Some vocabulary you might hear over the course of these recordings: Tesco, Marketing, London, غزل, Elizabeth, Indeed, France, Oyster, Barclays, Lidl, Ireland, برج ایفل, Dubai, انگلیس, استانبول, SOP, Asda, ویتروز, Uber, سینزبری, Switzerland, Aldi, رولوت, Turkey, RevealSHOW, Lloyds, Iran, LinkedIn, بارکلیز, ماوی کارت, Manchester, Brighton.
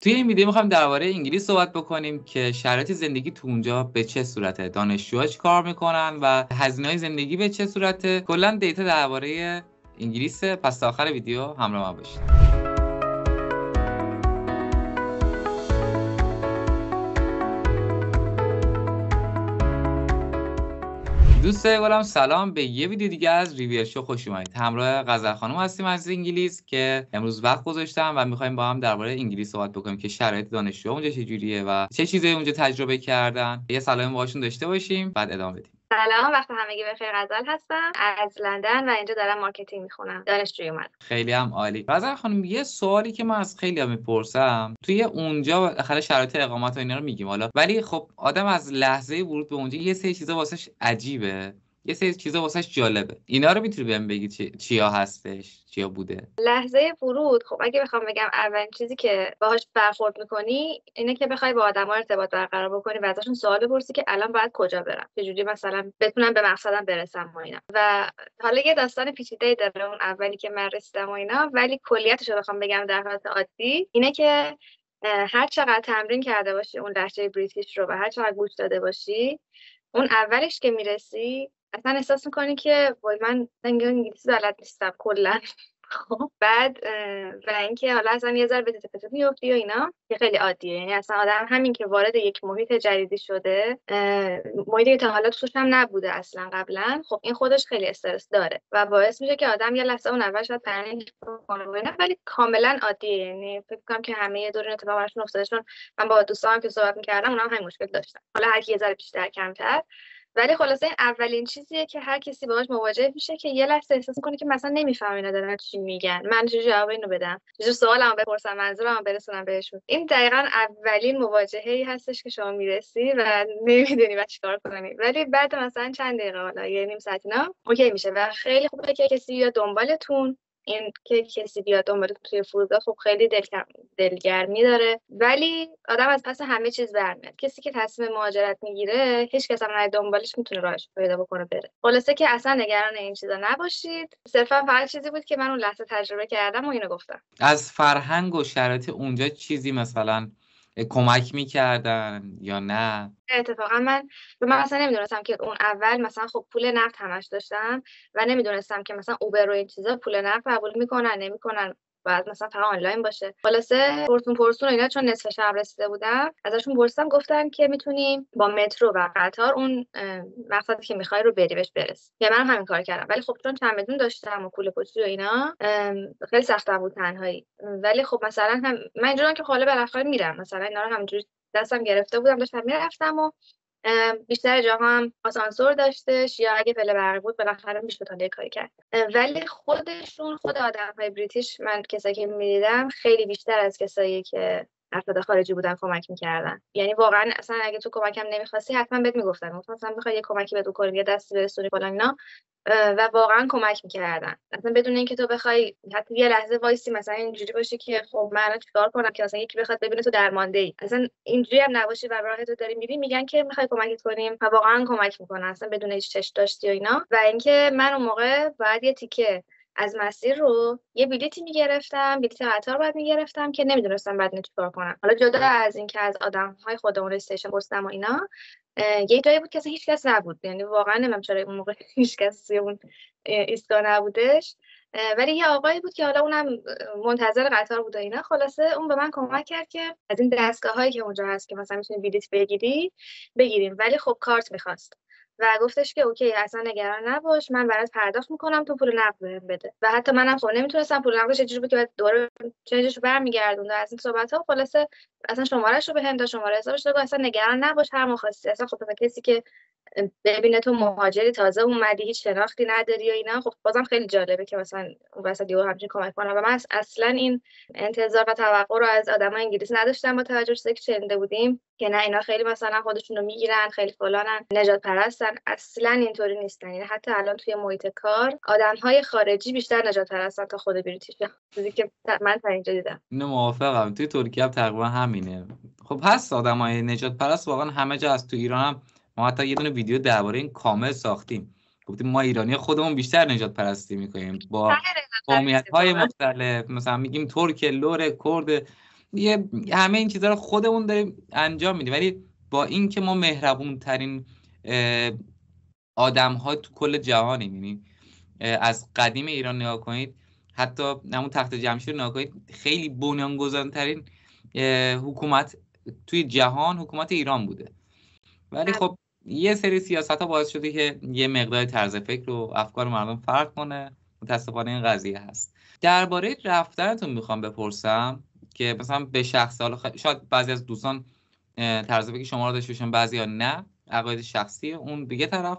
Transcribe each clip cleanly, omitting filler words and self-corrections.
توی این ویدیو میخوایم درباره انگلیس صحبت بکنیم که شرایط زندگی تو اونجا به چه صورته، دانشجوها چی کار میکنن و هزینه‌های زندگی به چه صورته. کلا دیتا درباره انگلیس. پس تا آخر ویدیو همراه ما باشید. دوستای گلم سلام، به یه ویدیو دیگه از ریویل شو خوش اومدید. همراه غزل خانم هستیم از انگلیس که امروز وقت گذاشتم و می‌خوایم با هم درباره انگلیس صحبت بکنیم که شرایط دانشجو اونجا چه جوریه و چه چیزایی اونجا تجربه کردن. یه سلام باهاشون داشته باشیم بعد ادامه بدیم. سلام، وقت همگی بخیر. غزل هستم از لندن و اینجا دارم مارکتینگ میخونم. دانشجوی اومدم. خیلی هم عالی. غزل خانم یه سوالی که من از خیلی‌ها میپرسم، توی اونجا آخر شرایط اقامت و اینا رو میگیم حالا، ولی خب آدم از لحظه ورود به اونجا یه سری چیزا واسش عجیبه، یه سری چیزا واسش جالبه. اینا رو میتونی بهم بگی چیا هستش، چیا بوده؟ لحظه ورود، خب اگه بخوام بگم اولین چیزی که باهاش برخورد میکنی اینه که بخوای با آدما ارتباط برقرار بکنی و ازشون سوال بپرسی که الان باید کجا برم، چه جوری مثلا بتونم به مقصدم برسم و اینا. و حالا یه داستان پیچیده‌ای داره اون اولی که من رسیدم و اینا، ولی کلیتش رو بخوام بگم در حالت عادی اینه که هر چقدر تمرین کرده باشی اون لهجه بریتیش رو و هر چقدر گوش داده باشی، اون اولش که میرسی اصلا احساس میکنی که وای من انگلیسی بلد نیستم کلا. خب بعد و اینکه حالا اصلا یه ذره به تپه میفتی و اینا که خیلی عادیه. یعنی اصلا آدم همین که وارد یک محیط جدیدی شده، محیطی که تا حالا توش هم نبوده اصلا قبلا، خب این خودش خیلی استرس داره و باعث میشه که آدم یه لحظه اون اولش باید پنیک بکنه، ولی کاملا عادیه. یعنی فکر می‌کنم که همه دورین اتفاق براشون افتاده. چون من با دوستام که صحبت می‌کردم اونام همین مشکل داشتن، حالا هر کی یه ذره بیشتر کمتر، ولی خلاصه این اولین چیزیه که هر کسی باهاش مواجه میشه که یه لحظه احساس میکنه که مثلا نمیفهمینا دارن چی میگن، من چه جواب اینو بدم، چه سوالمو بپرسم، منظورمو برسونم بهشون. این دقیقاً اولین مواجهه‌ای هستش که شما میرسی و نمیدونی بعد چیکار کنی، ولی بعد مثلا چند دقیقه حالا یه نیم ساعت اینا اوکی میشه و خیلی خوبه که کسی یا دنبالتون، این که کسی بیاد اون توی فرودگاه خب خیلی دلگرمی داره، ولی آدم از پس همه چیز برمیاد. کسی که تصمیم مهاجرت میگیره هیچ کس هم نره دنبالش، میتونه راهش پیدا بکنه بره. خلاصه که اصلا نگران این چیزا نباشید. صرفا فقط چیزی بود که من اون لحظه تجربه کردم و اینو گفتم. از فرهنگ و شرایط اونجا چیزی مثلا کمک میکردن یا نه؟ اتفاقا من اصلا نمیدونستم که اون اول مثلا خب پول نفت همش داشتم و نمیدونستم که مثلا اوبر و این چیزا پول نفت قبول میکنن نمیکنن، بعد مثلا فقط آنلاین باشه. خلاصه پرسون اینا، چون نصف شب رسیده بودم ازشون پرسیدم، گفتن که میتونیم با مترو و قطار اون مقصدی که میخوای رو بری بهش برس. یعنی منم همین کار کردم، ولی خب چون چمدون داشتم و کوله پوچی و اینا خیلی سختم بود تنهایی. ولی خب مثلا هم من اینجوریام که حالا بالاخره میرم، مثلا اینا رو همینجوری دستم گرفته بودم داشتم میرفتم و بیشتر جاها هم آسانسور داشتش یا اگه پله برقی بود بالاخره میشد تا یه کاری کرد. ولی خود آدم‌های بریتیش، من کسایی که می‌دیدم خیلی بیشتر از کسایی که افراد خارجی بودن کمک میکردن. یعنی واقعا اصلا اگه تو کمکم نمیخواستی حتما بهت میگفتن، مثلا میخوای یه کمکی بهت بکنیم یا دستی برسونی فلان اینا، و واقعا کمک میکردن اصلا بدون اینکه تو بخوای حتی یه لحظه وایسی مثلا اینجوری باشی که خب من چیکار کنم که مثلا یکی بخواد ببینه تو درمانده ای، اصلا اینجوری هم نباشی و راهتو داری میری میگن که میخوای کمکت کنیم و واقعا کمک میکنن اصلا بدون هیچ چش داشتی و اینا. و اینکه من اون موقع بعد یه تیکه از مسیر رو یه بلیتی میگرفتم، بلیت قطار بعد میگرفتم که نمیدونستم بعد چیکار کنم. حالا جدا از اینکه از آدم‌های خودمون استیشن پرسیدم و اینا، یه جایی بود که اصلا هیچ کس نبود. یعنی واقعا نمیدونم چرا اون موقع هیچ کس توی اون ایستگاه نبودش، ولی یه آقایی بود که حالا اونم منتظر قطار بود و اینا. خلاصه اون به من کمک کرد که از این دستگاه‌هایی که اونجا هست که مثلا میتونی بلیت بگیریم، ولی خب کارت می‌خواست و گفتش که اوکی اصلا نگران نباش، من برات پرداخت میکنم، تو پول نقد بهم بده. و حتی منم خب نمیتونستم پول نقدش چجوری بود که بعد دوباره چنجش برمیگردوند از این صحبت‌ها. خلاصه اصلا شماره‌اش رو بهم داد، شماره حسابش رو، اصلا نگران نباش هر مخاصی اصلا. خب کسی که ببینه تو مهاجری تازه اومدی هیچ شناختی نداری و اینا، خب بازم خیلی جالبه که مثلا اون وسط دیو همچین کمک کنه. و من اصلا این انتظار و توقع رو از آدمای انگلیسی نداشتم با توجه به اینکه چنده بودیم که نه اینا خیلی مثلا خودشونو میگیرن، خیلی فلانن، نجات پرستن. اصلا اینطوری نیستن. یعنی حتی الان توی محیط کار آدم‌های خارجی بیشتر نجات پرستن تا خود بریتیش‌ها، چیزی که من تا اینجا دیدم. اینو موافقم. توی ترکیه هم تقریبا همینه. خب هست آدمای نجات پرست واقعا همه جا هست. تو ایران هم ما حتی یه دونه ویدیو درباره این کامل ساختیم، گفتیم ما ایرانی خودمون بیشتر نجات پرستی میکنیم با قومیت‌های مختلف، مثلا میگیم ترک، لور، کرد، یه همه این چیزا رو خودمون داریم انجام میدیم، ولی با اینکه ما مهربون ترین آدم ها تو کل جهانیم. یعنی از قدیم ایران نگاه کنید، حتی همون تخت جمشید نگاه کنید، خیلی بنیانگذار ترین حکومت توی جهان حکومت ایران بوده، ولی خب یه سری سیاست‌ها باعث شده که یه مقدار طرز فکر و افکار مردم فرق کنه. متأسفانه این قضیه هست. درباره رفتنتون میخوام بپرسم که مثلا به شخص، حالا شاید بعضی از دوستان طرز فکر شما رو داشته باشن، بعضیا نه، عقاید شخصی اون دیگه طرف،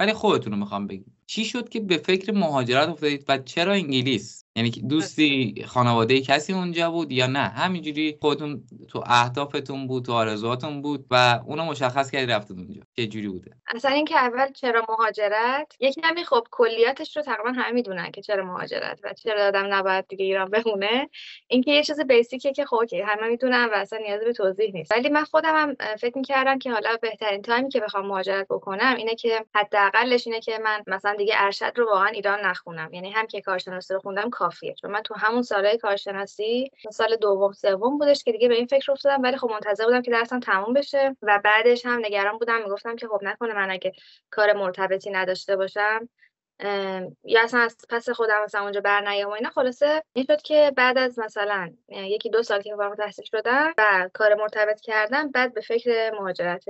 ولی خودتون رو میخوام بگید چی شد که به فکر مهاجرت افتادید و چرا انگلیس؟ یعنی دوستی، خانواده کسی اونجا بود یا نه همینجوری خودتون تو اهدافتون بود، تو آرزوهاتون بود و اونو مشخص کردید رفتید اونجا؟ چه جوری بوده؟ اصلا این که اول چرا مهاجرت، یک نمی خب کلیاتش رو تقریبا همه میدونن که چرا مهاجرت و چرا آدم نباید دیگه ایران بمونه. این که یه چیز بیسیکه که خب همه میدونن و اصلا نیازی به توضیح نیست. ولی من خودم هم فکر می‌کردم که حالا بهترین تایمی که بخوام مهاجرت بکنم اینه که حداقلش اینه که من مثلا دیگه ارشد رو واقعا ایران نخونم، یعنی هم که کارشناسی رو خوندم کافیه. چون من تو همون سالهای کارشناسی، سال دوم سوم بودش که دیگه به این فکر افتادم، ولی خب منتظر بودم که درسم تموم بشه و بعدش هم نگران بودم، میگفتم که خب نکنه من اگه کار مرتبطی نداشته باشم یا اصلا از پس خودم مثلا اونجا برنیام و اینا. خلاصه این شد که بعد از مثلا یکی دو سال که فارغ التحصیل شدم و کار مرتبط کردم، بعد به فکر مهاجرت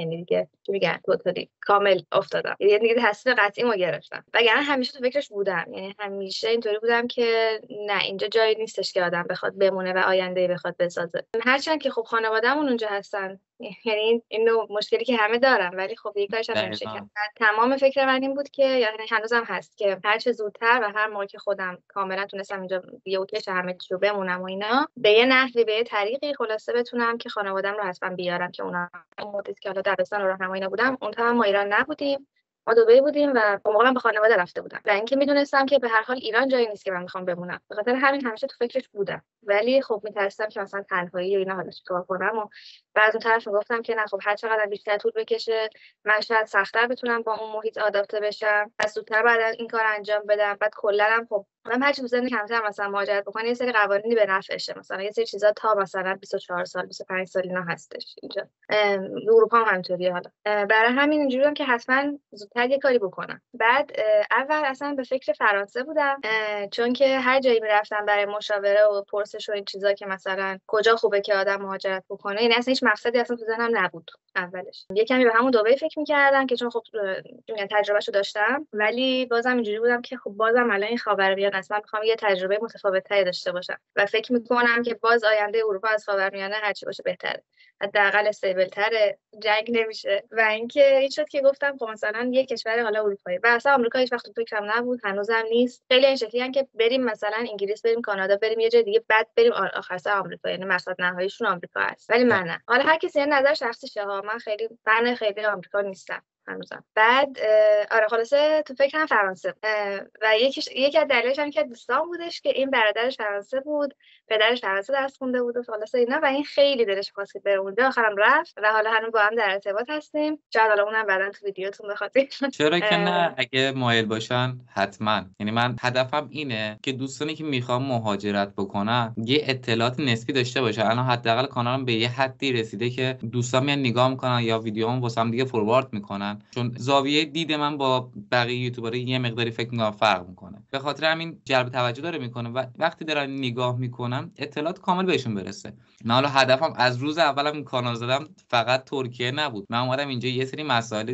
یعنی دیگه چی میگن توتالی کامل افتادم، یعنی دیگه تصمیم قطعیمو گرفتم. وگرنه همیشه تو فکرش بودم، یعنی همیشه اینطوری بودم که نه اینجا جایی نیستش که آدم بخواد بمونه و آینده‌ای بخواد بسازه. هرچند که خب خانواده‌مون اونجا هستن، یعنی اینو مشکلی که همه دارن، ولی خب یه کارش همیشه کردم. تمام فکر من این بود که یعنی هنوزم هست که هر چه زودتر و هر موقع که خودم کاملا تونستم اینجا بیوکش همه چیو بمونم و اینا، به یه نحوی به یه طریقی خلاصه بتونم که خانواده‌ام رو حتما بیارم که اونا مدت که حالا دبستان رو هم اینا بودم، اون تا ما ایران نبودیم، ما دبی بودیم و اون موقع به خانواده رفته بودم. و اینکه میدونستم که به هر حال ایران جایی نیست که من میخوام بمونم، به خاطر همین همیشه تو فکرش بودم، ولی خب میترسیدم که مثلا تنهایی و اینا حالا چیکار کنم. و بعد اون طرف میگفتم که نه خب هر چقدر بیشتر طول بکشه من شاید سخت‌تر بتونم با اون محیط آداپته بشم، پس زودتر بعد این کار انجام بدم. بعد کلا هم خب من هر چی زندگی کمتر مثلا مهاجرت بکنم یه سری قوانینی به نفعشه، مثلا یه سری چیزا تا مثلا 24 سال 25 سال اینا هستش اینجا. اروپا هم همینطوریه. حالا برای همین اینجوریام که حتما زودتر یه کاری بکنم. بعد اول اصلا به فکر فرانسه بودم، چون که هر جایی میرفتم برای مشاوره و پرسش و این چیزا که مثلا کجا خوبه که آدم مهاجرت بکنه، این اصلا هیچ مقصدی اصلا تو ذهنم نبود اولش. یه کمی به همون دبی فکر می‌کردم که چون خب تجربهشو داشتم، ولی بازم اینجوری بودم که خب بازم الان این خاورمیانه است، من می‌خوام یه تجربه متفاوت‌تری داشته باشم و فکر می‌کنم که باز آینده اروپا از خاورمیانه هرچی باشه بهتره، حداقل استیبل‌تر، جنگ نمیشه. و اینکه این شد که گفتم خب مثلا یه کشور حالا اروپایی، و اصلا آمریکا هیچ وقت تو فکرم نبود، هنوزم نیست. خیلی این شکلیه که بریم مثلا انگلیس، بریم کانادا، بریم یه جای دیگه، بعد بریم آخر سر آمریکا، یعنی مقصد نهاییشون آمریکا است. ولی من نه، حالا هر کسی نظر شخصیشه ها، من خیلی فن خیلی آمریکا نیستم هنوزم. بعد آره خلاصه تو فکرم فرانسه و یکی از دلایلش هم که دوستام بودش که این برادرش فرانسه بود، پدرش فرانسه درس خونده بود و خلاصه اینا، و این خیلی دلش خواست که بره اونجا، آخرم رفت و حالا هنوز با هم در ارتباط هستیم. شاید حالا اونم بعداً تو ویدیوتون بخواد. چرا که نه، اگه مایل باشن حتما. یعنی من هدفم اینه که دوستانی که میخوام مهاجرت بکنن یه اطلاعات نسبی داشته باشن. الان حداقل کانالم به یه حدی رسیده که دوستان میان نگاه میکنن یا ویدیوام واسم دیگه فوروارد میکنن، چون زاویه دید من با بقیه یوتیوبرها یه مقداری فکر می‌کنم فرق می‌کنه، به خاطر همین جلب توجه داره می‌کنه و وقتی دارم نگاه می‌کنم اطلاعات کامل بهشون برسه. من حالا هدفم از روز اولم این کانال زدم فقط ترکیه نبود، من اومدم اینجا یه سری مسائل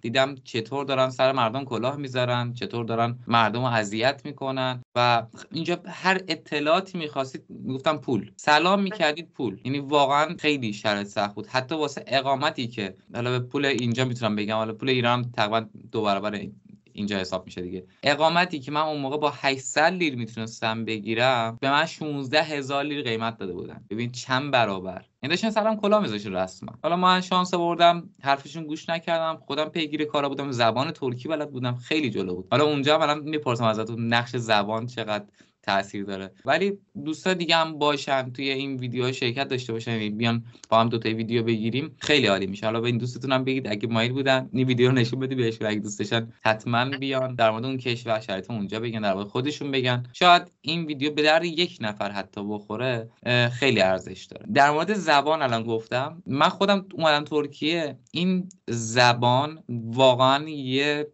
دیدم چطور دارن سر مردم کلاه می‌ذارن، چطور دارن مردمو اذیت می‌کنن و اینجا هر اطلاعاتی می‌خواستید می‌گفتم پول، سلام می‌کردید پول. یعنی واقعا خیلی شرایط سخت بود، حتی واسه اقامتی که حالا به پول اینجا می‌تونم بگم، حالا پول ایران تقریبا دو برابر اینجا حساب میشه دیگه. اقامتی که من اون موقع با 800 لیر میتونستم بگیرم، به من 16000 لیر قیمت داده بودن. ببین چند برابر. این داشتن سلام کلا میذاشتن رسما. حالا من شانس آوردم حرفشون گوش نکردم، خودم پیگیر کارا بودم، زبان ترکی بلد بودم، خیلی جلو بود. حالا اونجا من میپرسم ازتون نقش زبان چقدر تاثیر داره. ولی دوستا دیگه هم باشن توی این ویدیوها شرکت داشته باشن، بیان با هم دو تا ویدیو بگیریم، خیلی عالی میشه. حالا به این دوستتون هم بگید اگه مایل بودن این ویدیو رو نشون بدید بهشون، اگه دوستشان حتما بیان در مورد اون کشور شرایط اونجا بگن، در مورد خودشون بگن. شاید این ویدیو به درد یک نفر حتی بخوره، خیلی ارزش داره. در مورد زبان الان گفتم، من خودم اومدم ترکیه، این زبان واقعا یه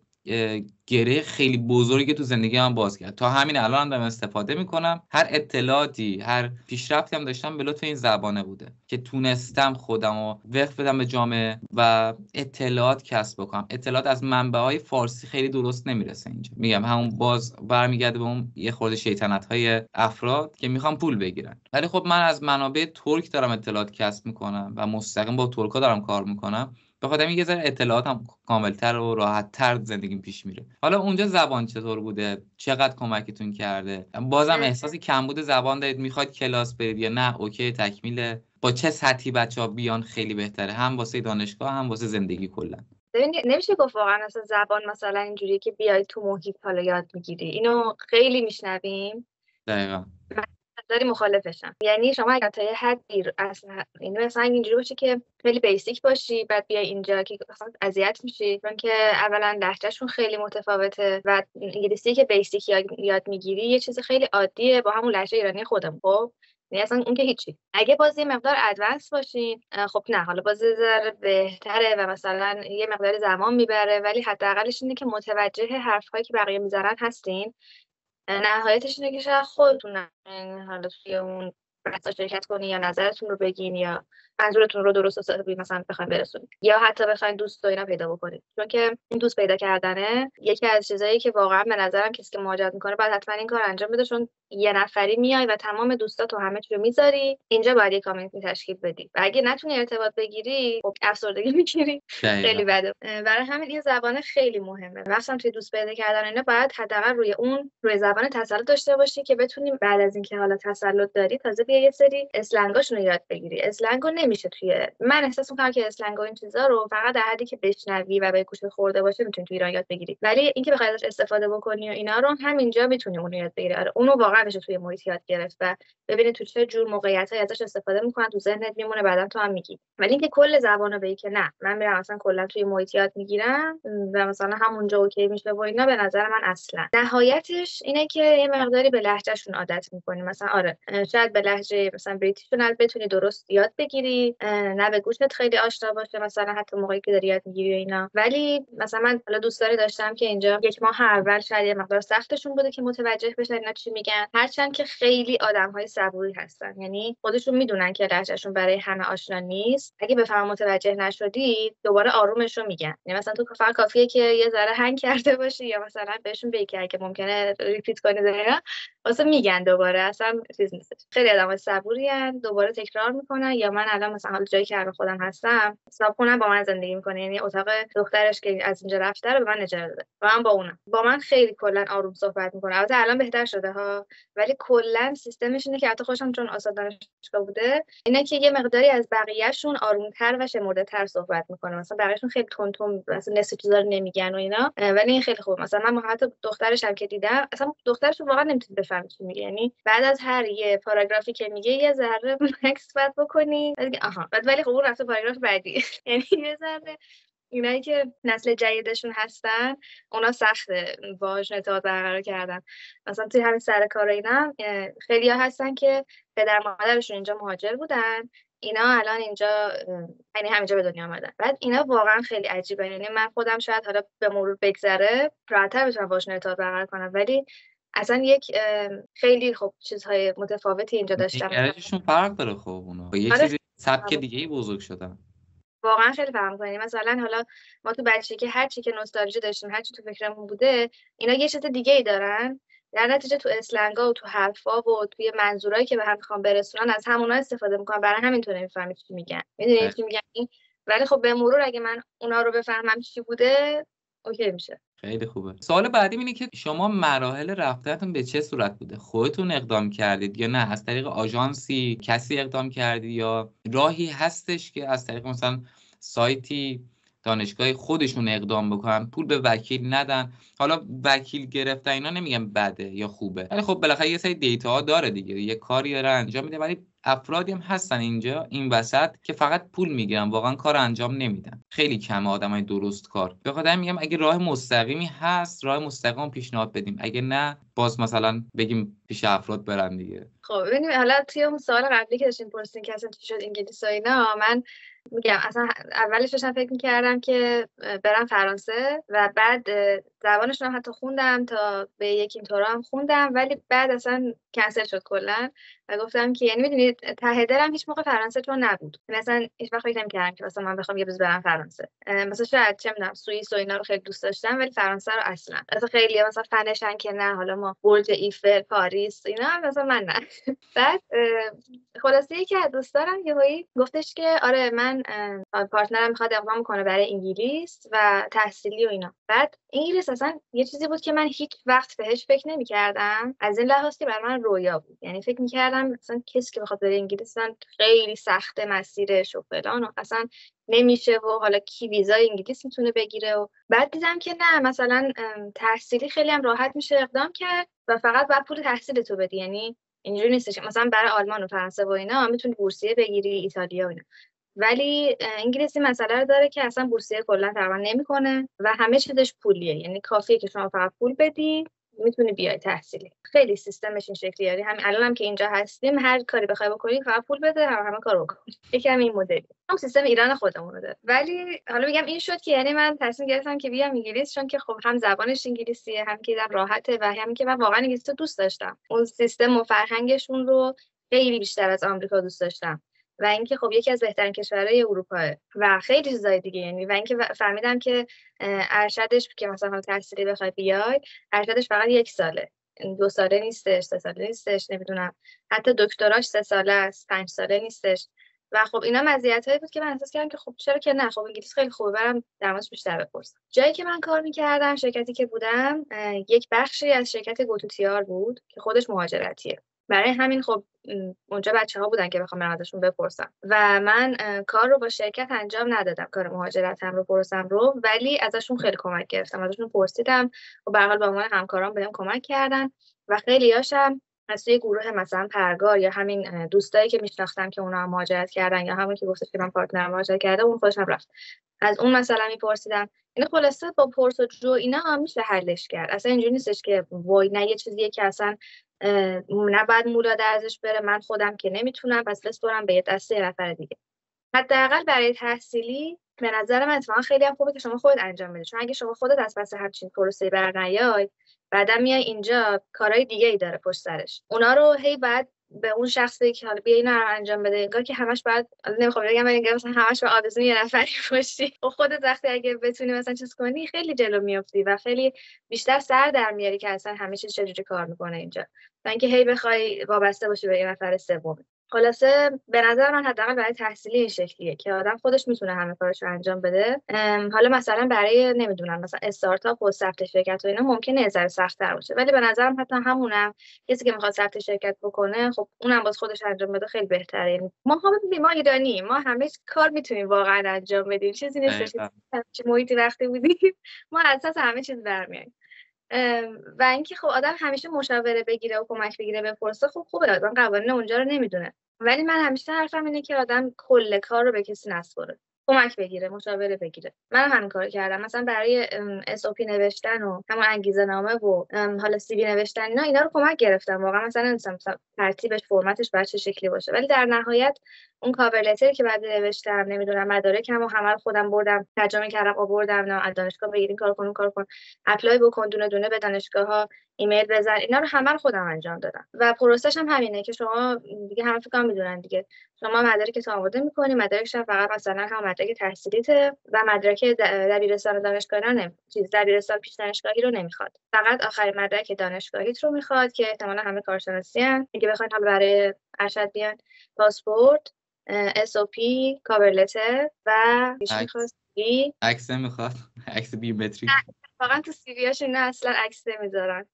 گره خیلی بزرگی تو زندگی من باز کرد. تا همین الان هم دارم استفاده میکنم. هر اطلاعاتی، هر پیشرفتی هم داشتم به لطف این زبانه بوده که تونستم خودم رو وقف بدم به جامعه و اطلاعات کسب بکنم. اطلاعات از منبع‌های فارسی خیلی درست نمیرسه اینجا. میگم همون باز برمیگرده به اون یه خورده شیطنت‌های افراد که میخوام پول بگیرن. ولی خب من از منابع ترک دارم اطلاعات کسب میکنم و مستقیم با ترک‌ها دارم کار میکنم. بخاطر این یه ذره اطلاعاتم کاملتر و راحت‌تر زندگیم پیش میره. حالا اونجا زبان چطور بوده؟ چقدر کمکتون کرده؟ بازم احساسی کمبود زبان دارید، میخواید کلاس برید یا نه؟ اوکی، تکمیله. با چه سطحی بچه‌ها بیان خیلی بهتره، هم واسه دانشگاه هم واسه زندگی کلا. ببین نمیشه گفت واقعا اصلا زبان مثلا اینجوریه که بیای تو محیط حالا یاد میگیری. اینو خیلی میشنویم. دقیقاً. داری مخالفشم. یعنی شما اگر تا یه حدی اصلا اینو مثلا اینجوری باشه که خیلی بیسیک باشی بعد بیای اینجا که اصلا اذیت میشی، چون که اولا لهجهشون خیلی متفاوته و انگلیسی که بیسیک یاد میگیری یه چیز خیلی عادیه با همون لهجه ایرانی خودم. خب نه اصلا اون که هیچی. اگه باز یه مقدار ادوانس باشین خب نه، حالا باز ذره بهتره و مثلا یه مقدار زمان میبره، ولی حداقلش اینه که متوجه حرفایی که بقیه میزنن هستین. نهایتش اینه که شاید خودتون حالا توی اون بحثا شرکت کنی یا نظرتون رو بگین یا منظورتون رو درست مثلا بخواید برسونید یا حتی بخواید دوست اینا پیدا بکنید، چون که این دوست پیدا کردنه یکی از چیزایی که واقعا به نظرم کسی که مهاجرت میکنه باید حتما این کار انجام بده، چون یه نفری میای و تمام دوستاتو همه چی رو میذاری اینجا، باید یه کامیونیتی تشکیل بدی و اگه نتونی ارتباط بگیری خب افسردگی میگیری، خیلی بده. برای همین یه زبان خیلی مهمه. مثلا توی دوست پیدا کردن اینا باید حداقل روی زبان تسلط داشته باشی که بتونیم بعد از اینکه حالا تسلط داری تازه بیا یه سری اسلنگاشون رو یاد بگیری. اسلنگو نمیشه توی، من احساس میکنم که اسلنگو این چیزا رو فقط در حدی که بشنوی و به گوش خورده باشه میتونی تو ایران یاد بگیری، ولی اینکه بخوای ازش استفاده بکنی و اینا رو همینجا میتونی اون رو یاد بگیری. آره اونو واقعا بشه توی محیط یاد گرفت و ببینید تو چه جور موقعیتایی ازش استفاده میکنن، تو ذهنت میمونه بعدن تو هم میگی. ولی اینکه کل زبانو بگی که نه من میرم مثلا کلا توی محیط یاد میگیرم و مثلا همونجا اوکی میشه و اینا، به نظر من اصلا نهایتش اینه که یه مقداری به لهجهشون عادت میکنی. مثلا آره شاید به لهجه مثلا بریتیشون بتونی درست یاد بگیری، نه به گوشت خیلی آشنا باشه مثلا حتی موقعی که داری یاد میگیری اینا. ولی مثلا من حالا دوستاری داشتم که اینجا یک ماه اول شاید یه مقدار سختشون بوده که متوجه بشن اینا چی میگن، هرچند که خیلی آدم‌های صبوری هستن، یعنی خودشون میدونن که لهجهشون برای همه آشنا نیست. اگه بفهم متوجه نشدی دوباره آرومشو میگن. یعنی مثلا تو فقط کافیه که یه ذره هنگ کرده باشی یا مثلا بهشون بگی که ممکنه ریپیت کنی ذره واسه میگن دوباره، اصلا چیز نیست. خیلی آدم‌های صبورین، دوباره تکرار میکنن. یا من الان مثلا جایی که الان خودم هستم صاحب خونم با من زندگی میکنه، یعنی اتاق دخترش که از اینجا رفته رو به من اجاره داده و من با اونم با من خیلی کلا آروم صحبت میکنه. البته الان بهتر شده ها، ولی کلا سیستمش اینه که حتی خودشون چون استاد دانشگاه بوده اینا که یه مقداری از بقیه‌شون آروم‌تر و شمرده‌تر صحبت میکنه. مثلا بقیه‌شون خیلی تون مثلا نصف چیزا رو نمیگن و اینا، ولی این خیلی خوب. مثلا من حتی دخترش هم که دیدم اصلا دخترش واقعا نمیتونه بفهمه چی میگه، یعنی بعد از هر یه پاراگرافی که میگه یه ذره مکس بعد بکنی آها بعد، ولی خب اون رفته پاراگراف بعدی. یعنی یه ذره اینایی که نسل جدیدشون هستن اونا سخته باهاش ارتباط برقرار کردن. مثلا توی همین سر کار اینا خیلیا هستن که پدر مادرشون اینجا مهاجر بودن، اینا الان اینجا یعنی همینجا به دنیا اومدن، بعد اینا واقعا خیلی عجیبه. یعنی من خودم شاید حالا به مرور بگذره راحت‌تر بشم باهاش ارتباط برقرار کنم، ولی اصلا یک خیلی خب چیزهای متفاوتی اینجا داشتم. درجهشون فرق داره. خب اونا یه چیزی سبک دیگه‌ای بزرگ شدن واقعا خیلی فهم کنی. مثلا حالا ما تو بچگی هر چی که نوستالژی داشتیم هر چی تو فکرمون بوده اینا یه چیز دیگه‌ای دارن، در نتیجه تو اسلنگا و تو حرفا و توی منظورایی که به هم می‌خوام برسونن از همونا استفاده می‌کنن، برای همین تو نمی‌فهمی چی میگن، میدونی چی میگن. ولی خب به مرور اگه من اونا رو بفهمم چی بوده اوکی میشه. خیلی خوبه. سوال بعدی اینه که شما مراحل رفتنتون به چه صورت بوده؟ خودتون اقدام کردید یا نه از طریق آژانسی کسی اقدام کردید یا راهی هستش که از طریق مثلا سایتی دانشگاه خودشون اقدام بکنن، پول به وکیل ندن. حالا وکیل گرفتن اینا نمیگم بده یا خوبه، ولی خب بالاخره یه سری دیتاها داره دیگه، یه کاری داره انجام میده. ولی افرادی هم هستن اینجا این وسط که فقط پول میگیرن، واقعا کار انجام نمیدن. خیلی کم آدمای درست کار. به خاطر میگم اگه راه مستقیمی هست، راه مستقیم پیشنهاد بدیم، اگه نه باز مثلا بگیم پیش افراد برن دیگه. خب ببینیم حالا توی اون سوال قبلی که داشتین پرسیدین که اصلا چی شد انگلیس و اینا، من میگم اصلا اولش داشتم فکر می‌کردم که برم فرانسه و بعد زبانش رو حتی خوندم تا به یک اینطورا هم خوندم، ولی بعد اصلا کنسل شد کلا و گفتم که یعنی میدونید ته دلم هیچ موقع فرانسه تو نبود. مثلا هیچ وقت فکر نمی‌کردم که مثلا من بخوام یه روز برم فرانسه. مثلا شاید چه می‌دونم سوئیس و اینا رو خیلی دوست داشتم، ولی فرانسه رو اصلا. مثلا خیلی مثلا فنشن که نه، حالا ما برج ایفل، پاریس اینا مثلا من نه. بعد خلاصه یکی از دوستانم یهویی گفتش که آره من پارتنرم می‌خواد اقدام کنه برای انگلیس و تحصیلی و اینا. بعد انگلیس اصلا یه چیزی بود که من هیچ وقت بهش فکر نمی‌کردم، از این لحاظ که برای من رویا بود. یعنی فکر می‌کردم مثلا کسی که بخواد بره انگلیس اصلا خیلی سخته مسیرش و فلان و اصلا نمیشه و حالا کی ویزای انگلیس میتونه بگیره. و بعد دیدم که نه، مثلا تحصیلی خیلی هم راحت میشه اقدام کرد و فقط باید پول تحصیل تو بدی. یعنی اینجوری نیستش مثلا برای آلمان و فرانسه و اینا میتونی بورسیه بگیری، ایتالیا و اینا، ولی انگلیسی مسئله رو داره که اصلا بورسیه کلا تقریبا نمیکنه و همه چیزش پولیه. یعنی کافیه که شما فقط پول بدی میتونی بیای تحصیلی. خیلی سیستمش این شکلیه. یعنی همین الانم هم که اینجا هستیم هر کاری بخوای بکنی فقط پول بده، همه کارو بکن. یکم این مدلی هم سیستم ایران خودمون داره. ولی حالا میگم این شد که یعنی من تصمیم گرفتم که بیام انگلیس، چون که خب هم زبانش انگلیسیه، هم که راحته و هم که من واقعا انگلیس رو دوست داشتم. اون سیستم و فرهنگشون رو خیلی بیشتر از آمریکا دوست داشتم و اینکه خب یکی از بهترین کشورهای اروپا و خیلی چیزای دیگه. یعنی و اینکه فهمیدم که ارشدش که مثلا تحصیلی بخوای بیای، ارشدش فقط 1 ساله، 2 ساله نیستش، 3 ساله نیستش، نمیدونم حتی دکتراش 3 ساله است، 5 ساله نیستش. و خب اینا مزیت‌هایی بود که من احساس کردم که خب چرا که نه، خب انگلیس خیلی خوبه، برم در موردش بیشتر بپرسم. جایی که من کار می‌کردم، شرکتی که بودم، یک بخشی از شرکت گوتوتیار بود که خودش مهاجرتیه. برای همین خب اونجا بچه‌ها بودن که بخوام من ازشون بپرسم و من کار رو با شرکت انجام ندادم، کار مهاجرتم رو پروسم رو، ولی ازشون خیلی کمک گرفتم، ازشون پرسیدم و به هر حال به عنوان همکاران بهم کمک کردن و خیلیاشم از توی گروه مثلا پرگار یا همین دوستایی که میشناختم که اونا هم مهاجرت کردن یا همون که گفتش که من پارتنرم مهاجرت کرده اون خودش هم رفت، از اون مثلا میپرسیدم. این خلاصه با پرس‌وجو اینا میشه حلش کرد. اصلا اینجوری نیستش که وای نه یه چیزیه که اصلا نباید مولاده ازش بره، من خودم که نمیتونم پس بسپرم به یه دسته یه نفر دیگه. حداقل برای تحصیلی به نظرم اتفاقا خیلی هم خوبه که شما خودت انجام بده، چون اگه شما خودت از پس همچین پروسه‌ای برنیای، بعدا میای اینجا کارهای دیگه ای داره پشت سرش، اونا رو هی بعد به اون شخصی که حالا بیا اینا رو انجام بده، انگار که همش بعد نمیخوام بگم، ولی انگار مثلا همش به آرزوی یه نفری پشتی. و خودت وقتی اگه بتونی مثلا چیز کنی خیلی جلو میافتی و خیلی بیشتر سر در میاری که اصلا همه چیز چجوری کار میکنه اینجا، تا اینکه هی بخوای وابسته باشی به یه نفر سوم. خلاصه به نظر من حداقل برای تحصیلی این شکلیه که آدم خودش میتونه همه کارش رو انجام بده. حالا مثلا برای نمیدونم مثلا استارتاپ و ثبت شرکت و اینا ممکنه یه ذره سخت‌تر باشه، ولی به نظرم حتی همونم کسی که میخواد ثبت شرکت بکنه خب اونم باز خودش انجام بده خیلی بهتره. یعنی ما ایرانی ما همه کار میتونیم واقعا انجام بدیم، چیزی نیستش که محیطی وقتی بودیم ما اساس همه چیز برمیاییم. و اینکه خب آدم همیشه مشاوره بگیره و کمک بگیره بپرسه خب خوبه، آدم قوانین اونجا رو نمیدونه، ولی من همیشه حرفم اینه که آدم کل کار رو به کسی نسپره، کمک بگیره، مشاوره بگیره. من همین کارو کردم، مثلا برای SOP نوشتن و همون انگیزه نامه و حالا CV نوشتن اینا رو کمک گرفتم واقعا. مثلا ترتیبش، فرمتش باید چه شکلی باشه، ولی در نهایت اون کاور لتری که بعد نوشتم، نمیدونم مدارکمو همه رو خودم بردم ترجمه کردم آوردم، نه از دانشگاه بگیرین کار کن کار کن، اپلای بکن دونه دونه به دانشگاه‌ها، ایمیل بزن، اینا رو همه رو خودم انجام دادم. و پروسش هم همینه که شما دیگه همه فکر کنم میدونن دیگه، شما مدارکت آماده می‌کنی، مدارکش فقط مثلا هم مدرک تحصیلیته و مدرک دبیرستان و دانشگاهی رو چیز دبیرستان پیش دانشگاهی رو نمیخواد، فقط آخرین مدرک دانشگاهیت رو میخواد که احتمالاً همه کارشناسی‌ان. اگه بخواید حالا برای ارشد بیان، پاسپورت، SOP، کاور لتر و عکس میخواد، عکس بیومتریک. واقعا تو سی وی اش اینا اصلا عکس نمیذارن.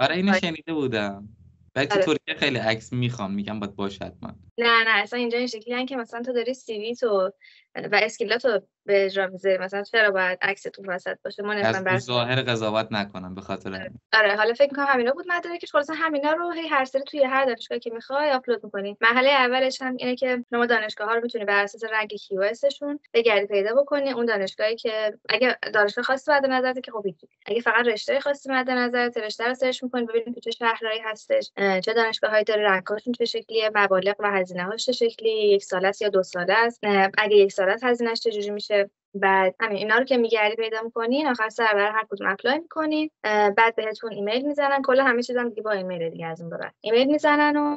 آره اینو شنیده بودم. بعد تو ترکیه خیلی عکس میخوام، میگم باید باشه حتما. نه اصلا اینجا این شکلیه که مثلا تو داری سی وی تو و اسکیلاتو به اجرا میذاری، مثلا چرا باید عکستون وسط باشه؟ ما نمی‌فهمیم از ظاهر قضاوت نکنم به خاطر همین. آره حالا فکر می‌کنم همینا بود مدارکش، خلاص همینا رو هی هر سری توی هر دانشگاهی که می‌خوای آپلود می‌کنی. مرحله اولش هم اینه که شما دانشگاه‌ها رو می‌تونی بر اساس رنگ کیواسشون بگردی پیدا بکنی. اون دانشگاهی که اگه دانشگاه خاصی مد نظرته که خب هیچ، اگه فقط رشته خاصی مد نظرت رشته رو سرچ می‌کنی ببینیم چه شهرایی هستش، چه دانشگاه‌هایی داره، رنگ‌هاشون چه شکلیه، مبالغ و هزینه‌هاش چه شکلیه، یک ساله است یا دو ساله است، اگه یک ساله است هزینه‌اش چجوری میشه. بعد همین اینا رو که میگردی پیدا می‌کنین، آخر سر برای هر کدوم اپلای می‌کنین، بعد بهتون ایمیل میزنن، کلا همه چیزام دیگه با ایمیل دیگه از اون به بعد ایمیل میزنن و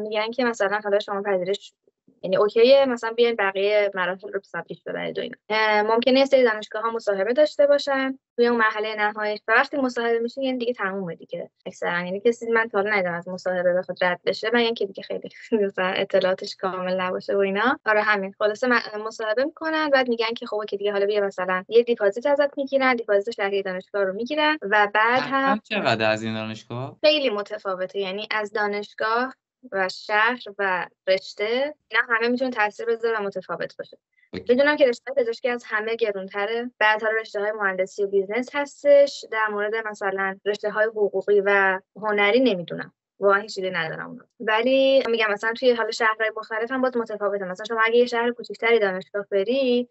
میگن که مثلا حالا شما پذیرش یعنی اوکیه، مثلا بیاین بقیه مراحل رو سابمیت ببرید و اینا. ممکنه سری دانشگاه‌ها مصاحبه داشته باشن توی اون مرحله نهایی، وقتی مصاحبه میشین یعنی دیگه تمومه دیگه اکثرا، یعنی کسی من تا حالا ندیدم از مصاحبه بخواد رد بشه، من اینکه دیگه خیلی مثلا اطلاعاتش کامل نباشه و اینا. آره همین خلاصه مصاحبه میکنن، بعد میگن که خب که دیگه حالا بیا مثلا یه دیپازیت ازت میگیرن، دیپازیت شهریه دانشگاه رو میگیرن و بعد هم چقدر از این دانشگاه خیلی متفاوته، یعنی از دانشگاه و شهر و رشته نه همه میتونه تاثیر بذاره و متفاوت باشه. بدونم که رشته پزشکی از همه گرونتره، بعد ها رشته های مهندسی و بیزنس هستش، در مورد مثلا رشته های حقوقی و هنری نمیدونم واقعا هیچ چیزی ندارم اونا، ولی میگم مثلا توی حال شهرهای مختلف هم باز متفاوته، مثلا شما اگه یه شهر کوچیک‌تری دانشگاه بری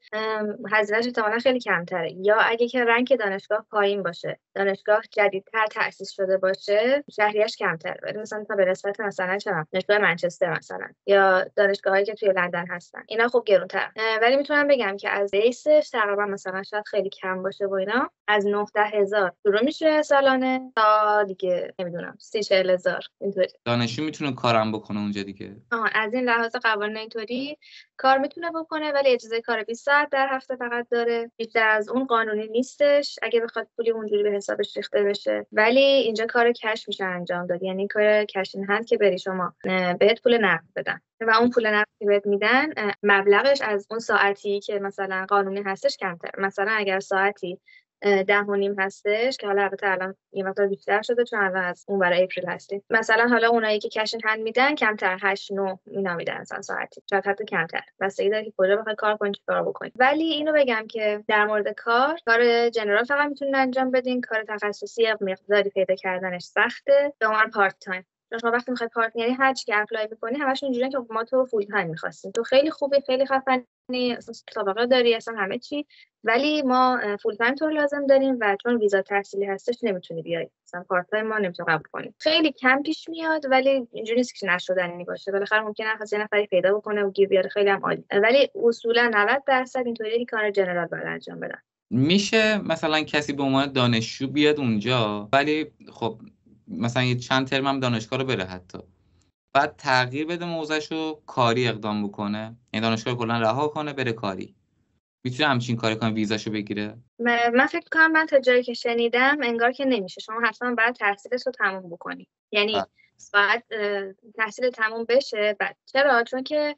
هزینه‌اش احتمالاً خیلی کمتره، یا اگه که رنگ دانشگاه پایین باشه، دانشگاه جدیدتر تأسیس شده باشه شهریه‌اش کمتره، ولی مثلا تا به نسبت مثلا چرا دانشگاه منچستر مثلا یا دانشگاهایی که توی لندن هستن اینا خب گرون‌تر، ولی میتونم بگم که از بیسش تقریبا مثلا شاید خیلی کم باشه و اینا از 9-10 هزار شروع میشه سالانه تا دیگه نمیدونم 30-40 هزار اینطوری. دانشجو میتونه کارم بکنه اونجا دیگه. از این لحاظ قوانین اینطوری کار میتونه بکنه، ولی اجازه کار 20 ساعت در هفته فقط داره، بیشتر از اون قانونی نیستش اگه بخواد پولی اونجوری به حسابش ریخته بشه. ولی اینجا کار کش میشه انجام داد، یعنی کار کش این هست که بری شما بهت پول نقد بدن و اون پول نقدی که بهت میدن مبلغش از اون ساعتی که مثلا قانونی هستش کمتر. مثلا اگر ساعتی 10.5 هستش که حالا البته الان یه مقدار بیشتر شده چون الان از اون برای اپریل هستیم، مثلا حالا اونایی که کشن هند میدن کمتر 8-9 اینا میدن مثلا ساعتی، شاید حتی کمتر، بستگی داره که کجا بخوای کار کنی چیکار بکنی. ولی اینو بگم که در مورد کار جنرال فقط میتونین انجام بدین، کار تخصصی یه مقداری پیدا کردنش سخته به عنوان پارت تایم. شما وقتی میخوای پارتنر، یعنی هر چی که اپلای می‌کنی همشون اینجوریه که ما تو فول تایم می‌خواستیم، تو خیلی خوبی خیلی خفنی اصلا سابقه داری اصلا همه چی، ولی ما فول تایم تو رو لازم داریم و چون ویزا تحصیلی هستش نمیتونی بیای، مثلا پارت تایم ما نمیتونی قبول کنی. خیلی کم پیش میاد، ولی اینجوری نیست که نشدنی باشه، بالاخره ممکنه یه نفری پیدا بکنه و گیر بیاره، خیلی هم عالی، ولی اصولا 90% اینطوریه که کار جنرال باید انجام بدن. میشه مثلا کسی به عنوان دانشجو بیاد اونجا، ولی خب مثلا یه چند ترم هم دانشگاه رو بره حتی، بعد تغییر بده موضعش رو کاری اقدام بکنه، این دانشگاه رو کلا رها کنه بره کاری، میتونه همچین کاری کنه ویزاشو بگیره؟ من فکر کنم من تا جایی که شنیدم انگار که نمیشه، شما حتما باید تحصیلت رو تموم بکنی، یعنی باید تحصیل تموم بشه. بعد چرا؟ چون که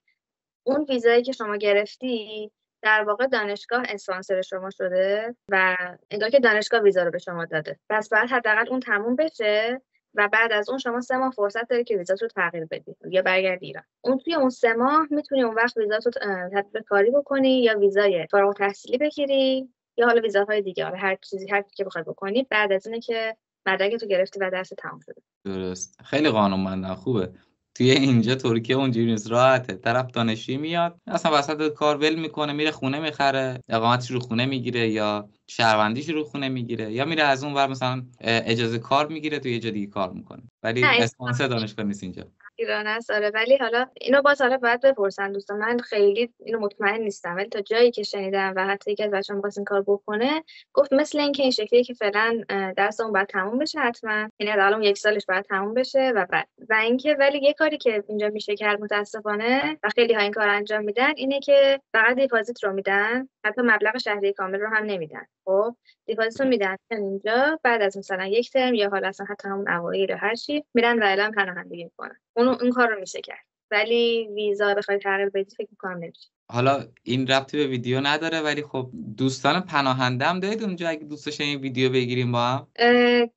اون ویزایی که شما گرفتی در واقع دانشگاه اسپانسر شما شده و انگار که دانشگاه ویزا رو به شما داده، پس باید حداقل اون تموم بشه و بعد از اون شما 3 ماه فرصت داری که ویزات رو تغییر بدی یا برگردی ایران. اون توی اون 3 ماه میتونی اون وقت ویزات رو تطبیق کاری بکنی یا ویزای فارغ التحصیلی بگیری یا حالا ویزاهای دیگه، حالا هر چیزی هر چیزی که بخوای بکنی بعد از اینه که مدرکتو گرفتی و درس تموم شده. درست، خیلی قانونمند، خوبه. توی اینجا ترکیه اونجوری نیست، راحته، طرف دانشجوی میاد اصلا وسط کار ول میکنه، میره خونه میخره، اقامتش رو خونه میگیره یا شهروندیش رو خونه میگیره، یا میره از اون ور مثلا اجازه کار میگیره توی یه جا دیگه کار میکنه، ولی اسپانسر دانشگاه نیست اینجا ایران است. آره ولی حالا اینو باز حالا باید بپرسن دوستان، من خیلی اینو مطمئن نیستم، ولی تا جایی که شنیدم و حتی یکی از بچه‌ها می‌خواست این کار بکنه گفت مثل اینکه این شکلیه که فعلا درس اون باید تموم بشه حتما، یعنی الان 1 سالش باید تموم بشه و بعد و اینکه ولی یه کاری که اینجا میشه کرد متاسفانه و خیلی ها این کار انجام میدن اینه که فقط دیپازیت رو میدن، حتی مبلغ شهریه کامل رو هم نمیدن. خب دیپازیت رو میدن اینجا، بعد از مثلا 1 ترم یا حالا اصلا حتی همون اوایل هر چی میرن و اعلام پناهندگی میکنن. اون کار رو میشه کرد، ولی ویزا بخوای تغییر بدی فکر می‌کنم نمیشه. حالا این ربطی به ویدیو نداره، ولی خب دوستان پناهنده هم دارید اونجا، اگه دوستش این ویدیو بگیریم با هم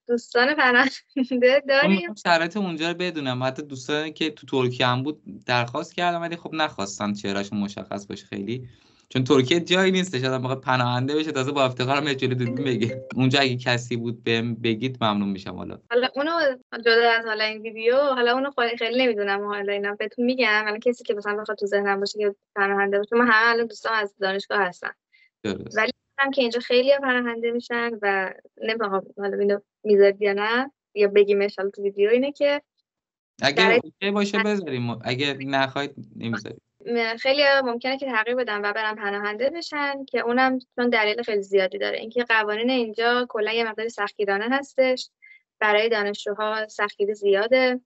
دوستان پناهنده داریم. شرایط اونجا رو بدونم، حتی دوستانی که تو ترکیه هم بود درخواست کردم ولی خب نخواستن چهرهشون مشخص باشه خیلی، چون ترکیه جایی نیست شاید موقع پناهنده بشه، تازه با افتخارم یه جوری دیدم بگه. اونجا اگه کسی بود بهم بگید ممنون میشم. حالا اونو جدا از حالا این ویدیو، حالا اونو خیلی نمیدونم، حالا اینا بهتون میگم. حالا کسی که مثلا بخواد تو ذهنم باشه که پناهنده باشه، من همه الان دوستام از دانشگاه هستن، ولی هم که اینجا خیلی پناهنده میشن و نمیخوام حالا اینو میذارید یا نه یا بگیم ان تو ویدیو اینه که اگه اوکی باشه بذاریم، اگه نخواید نمیذاریم. خیلی ممکنه که تغییر بدن و برن پناهنده بشن که اونم چون دلیل خیلی زیادی داره. اینکه قوانین اینجا کلا یه مقدار سختگیرانه هستش، برای دانشجوها سختگیری زیاده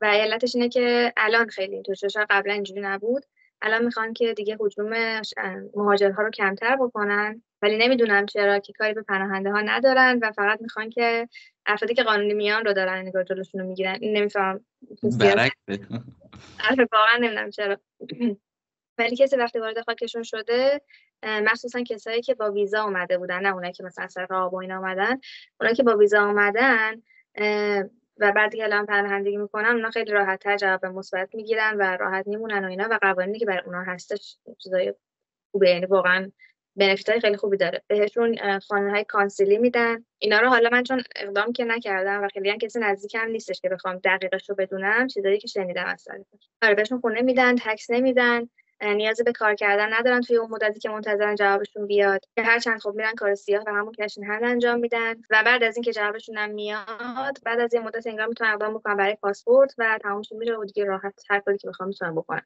و علتش اینه که الان خیلی اینطور شده، قبلا اینجوری نبود. الان میخوان که دیگه حجم مهاجرها رو کمتر بکنن، ولی نمیدونم چرا که کاری به پناهنده ها ندارن و فقط میخوان که افرادی که قانونی میان رو دارن نگاه جلوشون رو میگیرن. این نمیفهمم برعکسه، واقعا نمیدونم چرا. ولی کسی وقتی وارد خاکشون شده، مخصوصا کسایی که با ویزا اومده بودن، نه اونایی که مثلا سر آب و اینا اومدن، اونایی که با ویزا اومدن و بعد که الان پناهندگی میکنن، اونا خیلی راحت‌تر جواب مثبت میگیرن و راحت میمونن و اینا، و قوانینی که برای اونا هستش چیزای خوبه، یعنی واقعا بنفیت‌های خیلی خوبی داره. بهشون خانه‌های کانسیلی میدن. اینا رو حالا من چون اقدام که نکردم و خیلی هم کسی نزدیکم نیستش که بخوام دقیقش رو بدونم، چیزایی که شنیدم اصلا. آره بهشون خونه میدن، تکس نمیدن، نیازی به کار کردن ندارن توی اون مدتی که منتظرن جوابشون بیاد. که هر چند خوب میرن کار سیاه و همون کشین هند انجام میدن و بعد از اینکه جوابشون هم میاد، بعد از یه مدت انگار میتونن اقدام بکنن برای پاسپورت و تمامش میشه و دیگه راحت هر کاری که بخوام میتونن بکنن.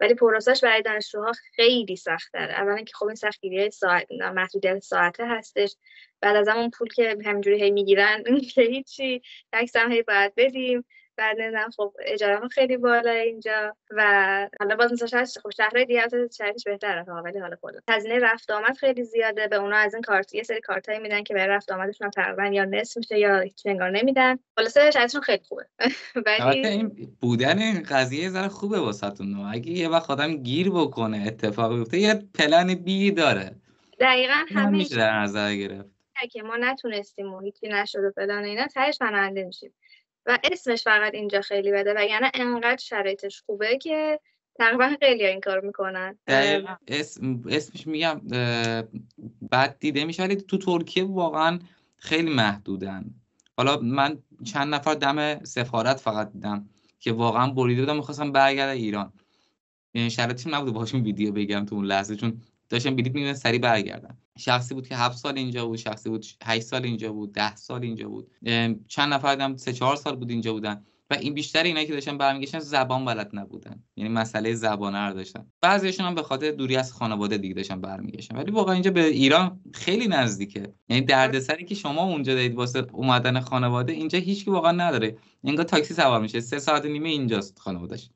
ولی پروسش برای دانشجوها خیلی سخته. اولا که خب این سختگیریه، ساعت محدودیت ساعته هستش. بعد از همون پول که همینجوری هی میگیرن که هیچی، تکس هم هی باید بدیم. بعد نمیدونم خب اجاره ها خیلی بالاه اینجا و حالا باز مثلا خب شهرهای دیگه شهرش بهتره ها، ولی حالا کلا هزینه رفت آمد خیلی زیاده. به اونا از این کارت یه سری کارتایی میدن که برای رفت آمدشون تقریبا یا نصف میشه یا هیچ انگار نمیدن. خلاصه شهرشون خیلی خوبه. ولی این بودن این قضیه ذره خوبه واسهتون، اگه یه وقت آدم گیر بکنه اتفاقی بیفته یه پلن بی داره. دقیقاً همین میشه در نظر گرفت که ما نتونستیم و هیچی نشد و فلان اینا، تهش پناهنده میشیم و اسمش فقط اینجا خیلی بده، وگرنه انقدر شرایطش خوبه که تقریبا خیلی ها این کار میکنن. اسمش میگم بد دیده میشه، ولی تو ترکیه واقعا خیلی محدودن. حالا من چند نفر دم سفارت فقط دیدم که واقعا بریده بودم، میخواستم برگردم ایران، یعنی شرایطشون نبوده باشون ویدیو بگیرم تو اون لحظه، چون داشتم بلیط میگیرم سریع برگردم. شخصی بود که 7 سال اینجا بود، شخصی بود 8 سال اینجا بود، 10 سال اینجا بود، چند نفر دیدم 3 4 سال بود اینجا بودن و این بیشتر اینایی که داشتن برمیگشتن زبان بلد نبودن، یعنی مسئله زبانه رو داشتن. بعضیشون هم به خاطر دوری از خانواده دیگه داشتن برمیگشتن. ولی واقعا اینجا به ایران خیلی نزدیکه، یعنی دردسری که شما اونجا دارید واسه اومدن خانواده، اینجا هیچ کی واقعا نداره. انگار تاکسی سوار میشه 3 ساعت و نیم اینجاست خانواده‌اش،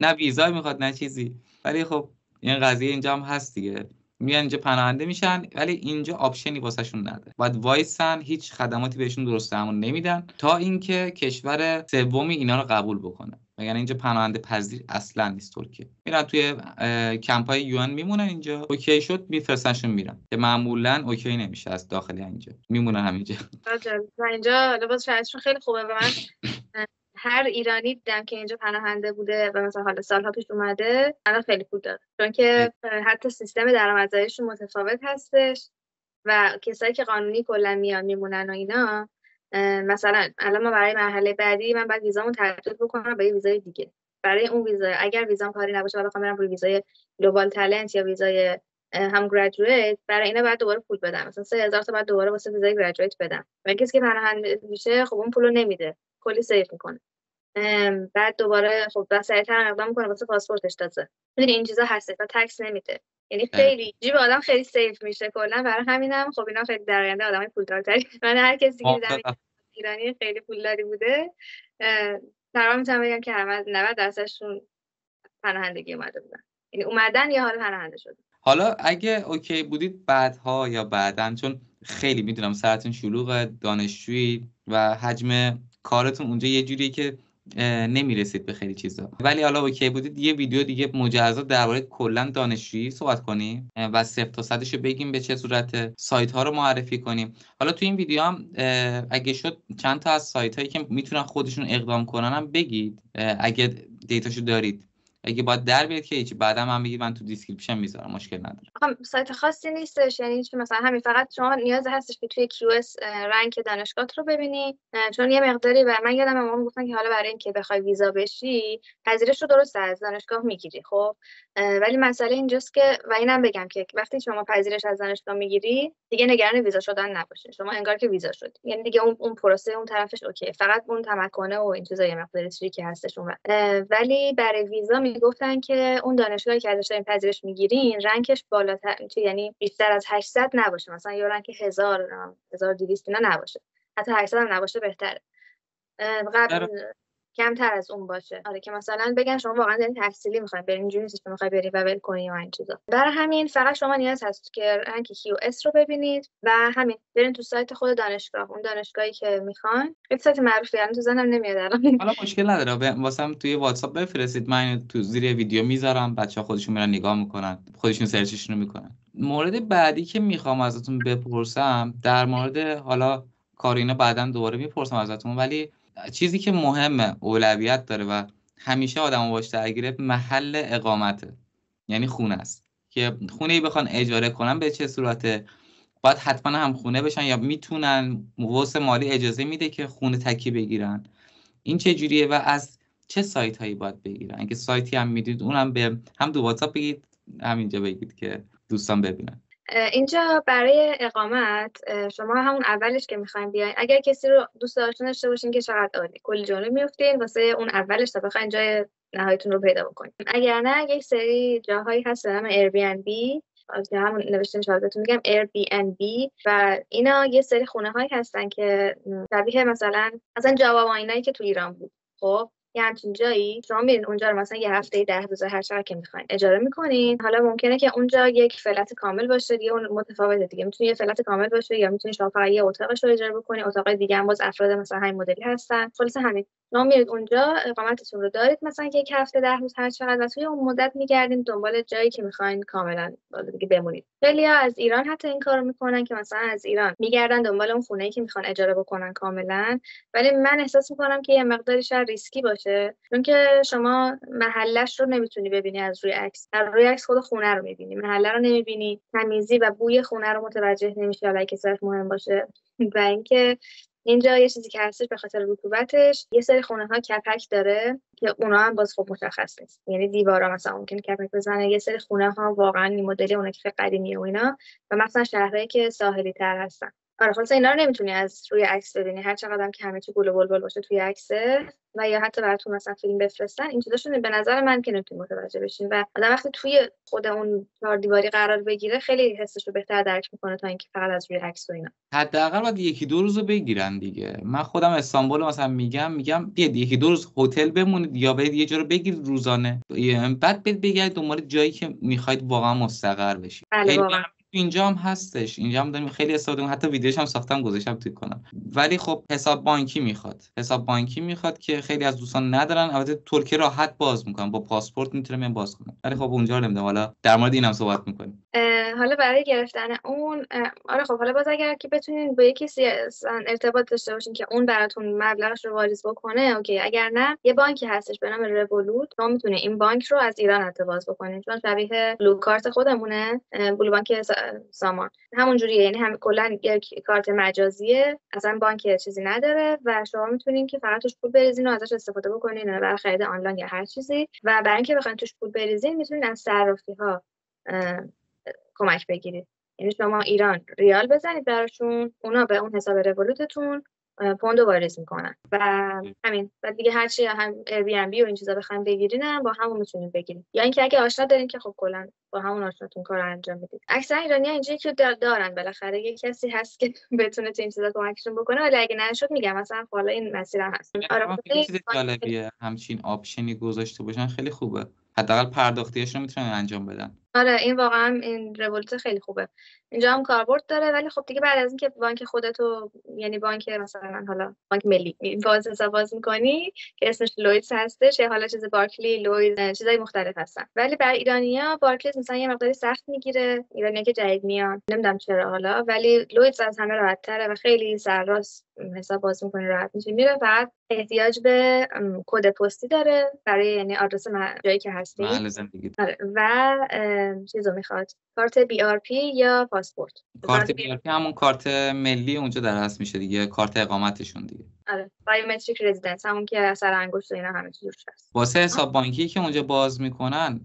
نه ویزا میخواد نه چیزی. ولی خب این قضیه اینجا هم هست دیگه، میان اینجا پناهنده میشن ولی اینجا آپشنی واسهشون نداره، باید وایسن، هیچ خدماتی بهشون درست درمون نمیدن تا اینکه کشور سومی اینا رو قبول بکنه. یعنی اینجا پناهنده پذیر اصلا نیست ترکیه. میرن توی کمپای یوان میمونن، اینجا اوکی شد میفرستنشون میرن، که معمولا اوکی نمیشه از داخلی اینجا، میمونن همینجا. اینجا لباس شهرشون خیلی خوبه و من هر ایرانی دیدم که اینجا پناهنده بوده و مثلا حالا سالها پیش اومده، الان خیلی خوب داره، چون که حتی سیستم درآمدزاییشون متفاوت هستش و کسایی که قانونی کلا میان میمونن و اینا. مثلا الان ما برای مرحله بعدی من باید ویزامو تجدید بکنم به یه ویزای دیگه. برای اون ویزا اگر ویزام کاری نباشه، حالا میخوام برم روی ویزای گلوبال تالنت یا ویزای هم گریجویت، برای اینا بعد دوباره پول بدم، مثلا 3000 تا بعد دوباره واسه ویزای گریجویت بدم. و کسی که پناهنده میشه خب اون پولو نمیده، کلی سیو میکنه، بعد دوباره خب سریعتر اقدام میکنه واسه پاسپورتش. تازه میدونی این چیزا هست و تکس نمیده، یعنی خیلی جیب آدم خیلی سیو میشه کلا. برای همینم خب اینا خیلی در آینده آدمای پولدارتری. من هر کسی که دیدم ایرانی خیلی پولداری بوده، تقریبا میتونم بگم که 90%شون پناهندگی اومده بودن، یعنی اومدن یا حالا پناهنده شدن. حالا اگه اوکی بودید بعدها یا بعدن، چون خیلی میدونم سرتون شلوغ دانشجویی و حجم کارتون اونجا یه جوریه که نمیرسید به خیلی چیزا، ولی حالا اوکی بودید یه ویدیو دیگه مجزا درباره کلا دانشجویی صحبت کنیم و 0 تا 100 بگیم به چه صورت سایت ها رو معرفی کنیم. حالا تو این ویدیو هم اگه شد چند تا از سایت هایی که میتونن خودشون اقدام کنن هم بگید اگه دیتاشو دارید، اگه باید در بیاد که هیچ، بعدم هم بگید من تو دیسکریپشن میذارم، مشکل نداره. سایت خاصی نیستش، یعنی چی مثلا همین، فقط شما نیاز هستش که توی QS رنک دانشگاهت رو ببینی، چون یه مقداری بر من یادم اومد گفتن که حالا برای اینکه بخوای ویزا بشی پذیرش رو درست از دانشگاه میگیری، خب ولی مسئله اینجاست که، و اینم بگم که وقتی شما پذیرش از دانشگاه میگیری دیگه نگران ویزا شدن نباشین، شما انگار که ویزا شد، یعنی دیگه اون پروسه اون طرفش اوکی، فقط اون تمکنه و این چیزا یه مقدار تریکی هستش اون. ولی برای ویزا گفتن که اون دانشگاهی که ازش دارین پذیرش میگیرین رنکش بالاتر، یعنی بیشتر از 800 نباشه، مثلا یا رنک 1000 1200 اینا نباشه، حتی 800 هم نباشه بهتره، قبل کمتر از اون باشه. آره که مثلا بگن شما واقعا دارین تحصیلی میخواین برین، اینجوری نیست که میخواین برین و ول کنین و این چیزا. برای همین فقط شما نیاز هست که رنک QS رو ببینید و همین برین تو سایت خود دانشگاه، اون دانشگاهی که میخواین. یه سایت معروفی الان تو ذهنم نمیاد الان. حالا مشکل نداره، واسم توی واتساپ بفرستید، من تو زیر ویدیو میذارم، بچه‌ها خودشون میرن نگاه میکنن، خودشون سرچشون رو میکنن. مورد بعدی که میخوام ازتون بپرسم در مورد حالا کارینا بعداً دوباره میپرسم ازتون، ولی چیزی که مهمه اولویت داره و همیشه آدمو باش درگیره محل اقامته، یعنی خونه است که خونه ای بخوان اجاره کنن به چه صورته، باید حتما هم خونه بشن یا میتونن واسه مالی اجازه میده که خونه تکی بگیرن، این چه جوریه و از چه سایت هایی باید بگیرن؟ اگه سایتی هم میدید اونم به هم دو واتساپ بگید، همینجا بگید که دوستان ببینن. اینجا برای اقامت شما همون اولش که میخواین بیاین، اگر کسی رو دوست داشته باشین که چقدر عالی، کلی جانو میفتین واسه اون اولش تا بخواین جای نهاییتون رو پیدا بکنین. اگر نه یک سری جاهایی هست به نام Airbnb، همون نوشتم شاهدتون میگم Airbnb، و اینا یه سری خونه هایی هستن که شبیه مثلا جواب اینایی که تو ایران بود، خب یه همچین جایی شما میرین اونجا رو مثلا یه هفته 10 روز هر چقدر که میخواین اجاره میکنین. حالا ممکنه که اونجا یک فلت کامل باشه دیگه، اون متفاوته دیگه، میتونی یه فلت کامل باشه یا میتونی شما فقط یه اتاقش رو اجاره بکنی، اتاق دیگه هم باز افراد مثلا همین مدلی هستن. خلاص همین، شما میرید اونجا اقامتتون رو دارید مثلا یک هفته 10 روز هر چقدر، و توی اون مدت میگردین دنبال جایی که میخواین کاملا دیگه بمونید. خیلی ها از ایران حتی این کارو میکنن که مثلا از ایران میگردن دنبال اون خونه‌ای که میخوان اجاره بکنن کاملا، ولی من احساس میکنم که یه مقداری شاید ریسکی باشه، چون که شما محلش رو نمیتونی ببینی از روی عکس، از روی عکس خود خونه رو میبینی، محله رو نمیبینی، تمیزی و بوی خونه رو متوجه نمیشی، حالا که صرف مهم باشه. و اینکه اینجا یه چیزی که هستش به خاطر رطوبتش یه سری خونه ها کپک داره که اونا هم باز خوب مشخص نیست، یعنی دیوارا مثلا ممکن کپک بزنه، یه سری خونه ها واقعا این مدلی اونها که قدیمیه و اینا، و مثلا شهرهایی که ساحلی تر هستن. آره خلاص، اینا رو نمیتونی از روی عکس ببینی، هر چقدر هم که همه چی گل و بلبل باشه توی عکسه و یا حتی براتون مثلا فیلم بفرستن، این چیزاشون به نظر من که نمیتونی متوجه بشین، و آدم وقتی توی خود اون چهار دیواری قرار بگیره خیلی حسش رو بهتر درک میکنه تا اینکه فقط از روی عکس و اینا. حداقل باید 1-2 روزو بگیرن دیگه. من خودم استانبول مثلا میگم بیاید 1-2 روز هتل بمونید یا برید یه جا رو بگیرید روزانه، بعد بگید دنبال جایی که میخواید واقعا مستقر بشید. اینجا هم هستش، اینجا هم داریم خیلی استفاده می‌کنم، حتی ویدیوش هم ساختم گذاشتم توی کنم. ولی خب حساب بانکی میخواد که خیلی از دوستان ندارن. البته ترکیه راحت باز میکنم، با پاسپورت میتونم باز کنم، ولی خب اونجا رو نمیدونم. حالا در مورد اینم صحبت میکنیم. حالا برای گرفتن اون آره خب، حالا باز اگر که بتونین با یکی ارتباط داشته باشین که اون براتون مبلغش رو واریز بکنه اوکی، اگر نه یه بانکی هستش به نام رولوت، شما میتونه این بانک رو از ایران ارتباط بکنین، چون شبیه بلو کارت خودمونه، بلو بانک سامان همون جوریه، یعنی هم کلا یک کارت مجازیه، اصلا بانک چیزی نداره و شما میتونین که فقط توش پول بریزین و ازش استفاده بکنین برای خرید آنلاین یا هر چیزی. و برای اینکه بخواید توش پول بریزین میتونین از صرافی‌ها کمک بگیرید، یعنی شما ایران ریال بزنید براشون، اونا به اون حساب رولوتتون پوندو واریز میکنن و همین. و دیگه هر چی هم Airbnb و این چیزا بخواید بگیرین با همون میتونید بگیرید، یا اینکه اگه آشنا دارین که خب کلا با همون آشناتون کار انجام بدید. اکثر ایرانی‌ها اینجوری که دارن، بالاخره یه کسی هست که بتونه تو این چیزا کمکشون بکنه، ولی اگه نشد میگم مثلا حالا این مسیرم هست. آره خیلی چیز جالبیه همچین آپشنی گذاشته باشن، خیلی خوبه، حداقل پرداختیاشو میتونن انجام بدن. آره این واقعا این رولت خیلی خوبه. اینجا هم کاربرد داره ولی خب دیگه بعد از اینکه بانک خودتو یعنی بانک مثلا حالا بانک ملی باز می‌کنی که اسمش لویدز هستش یا حالا چیز بارکلی لویدز چیزای مختلف هستن. ولی برای ایرانی‌ها بارکلیز مثلا یه مقداری سخت میگیره، ایرانی‌ها که جدید میان نمیدونم چرا حالا، ولی لویدز از همه راحت‌تره و خیلی سرراست حساب باز می‌کنی، راحت می‌ره. فقط احتیاج به کد پستی داره برای یعنی آدرس جایی که هستی و چیزو میخواد کارت BRP یا پاسپورت. کارت BRP همون کارت ملی اونجا در اصل میشه دیگه، کارت اقامتشون دیگه. آره بایومتریک رزیدنس همون که اثر انگشت و اینا همه چیزش هست. واسه حساب بانکی که اونجا باز میکنن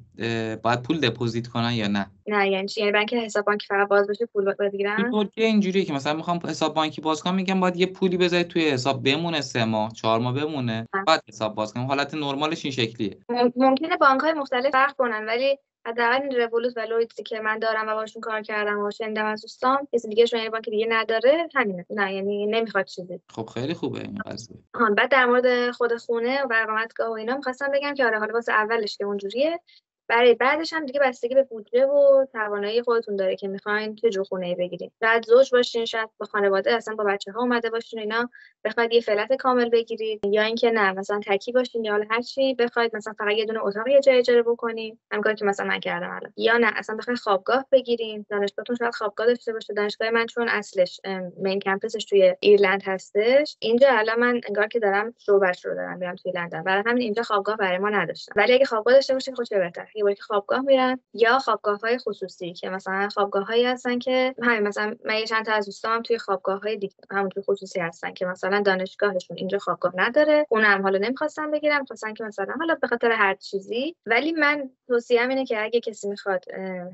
باید پول دپوزیت کنن یا نه؟ نه یعنی چی؟ یعنی بانک حساب بانکی فقط باز بشه پول بگیرن؟ اینطوریه اینجوریه که مثلا میخوام حساب بانکی باز کنم میگم باید یه پولی بذارید توی حساب بمونه 3 ماه 4 ماه بمونه بعد حساب باز کنم. حالت نرمالش این شکلیه. ممکنه بانک‌های مختلف فرق کنن ولی حداقل رولوت و لویدزی که من دارم و باشون کار کردم و شنیدم از دوستان کسی دیگه شون یه بانک دیگه نداره همینه. نه یعنی نمیخواد چیزی. خب خیلی خوبه این قضیه. بعد در مورد خود خونه و اقامتگاه و اینا می‌خواستم بگم که آره حالا واسه اولش که اونجوریه، برای بعدش هم دیگه بستگی به بودجه و توانایی خودتون داره که می‌خواین چه جور خونه‌ای بگیرین. شاید زوج باشین، شاید با خانواده اصلا با بچه‌ها اومده باشین و اینا بخواید یه فلت کامل بگیرید یا اینکه نه مثلا تکی باشین یا حالا هر چی بخواید مثلا فقط یه دونه اتاق یه جای اجاره بکنین، همونطور که مثلا من کردم الان، یا نه اصلا بخواید خوابگاه بگیرین. دانشگاهتون شاید خوابگاه داشته باشه. دانشگاه من چون اصلش مین کمپسش توی ایرلند هستش، اینجا الان من انگار که دارم شعبه‌اش رو دارم میام توی لندن، برای همین اینجا خوابگاه برای ما نداشتن. ولی اگه خوابگاه داشته باشین خوشبه بهتره. یه باری که خوابگاه میرن یا خوابگاه‌های خصوصی که مثلا خوابگاه‌هایی هستن که همین مثلا من یه چند تا از دوستام توی خوابگاه‌های دیگه همونطور خصوصی هستن که مثلا دانشگاهشون اینجا خوابگاه نداره، اونم حالا نمی‌خواستن بگیرن، می‌خواستن که مثلا حالا به خاطر هر چیزی. ولی من توصیه‌ام اینه که اگه کسی می‌خواد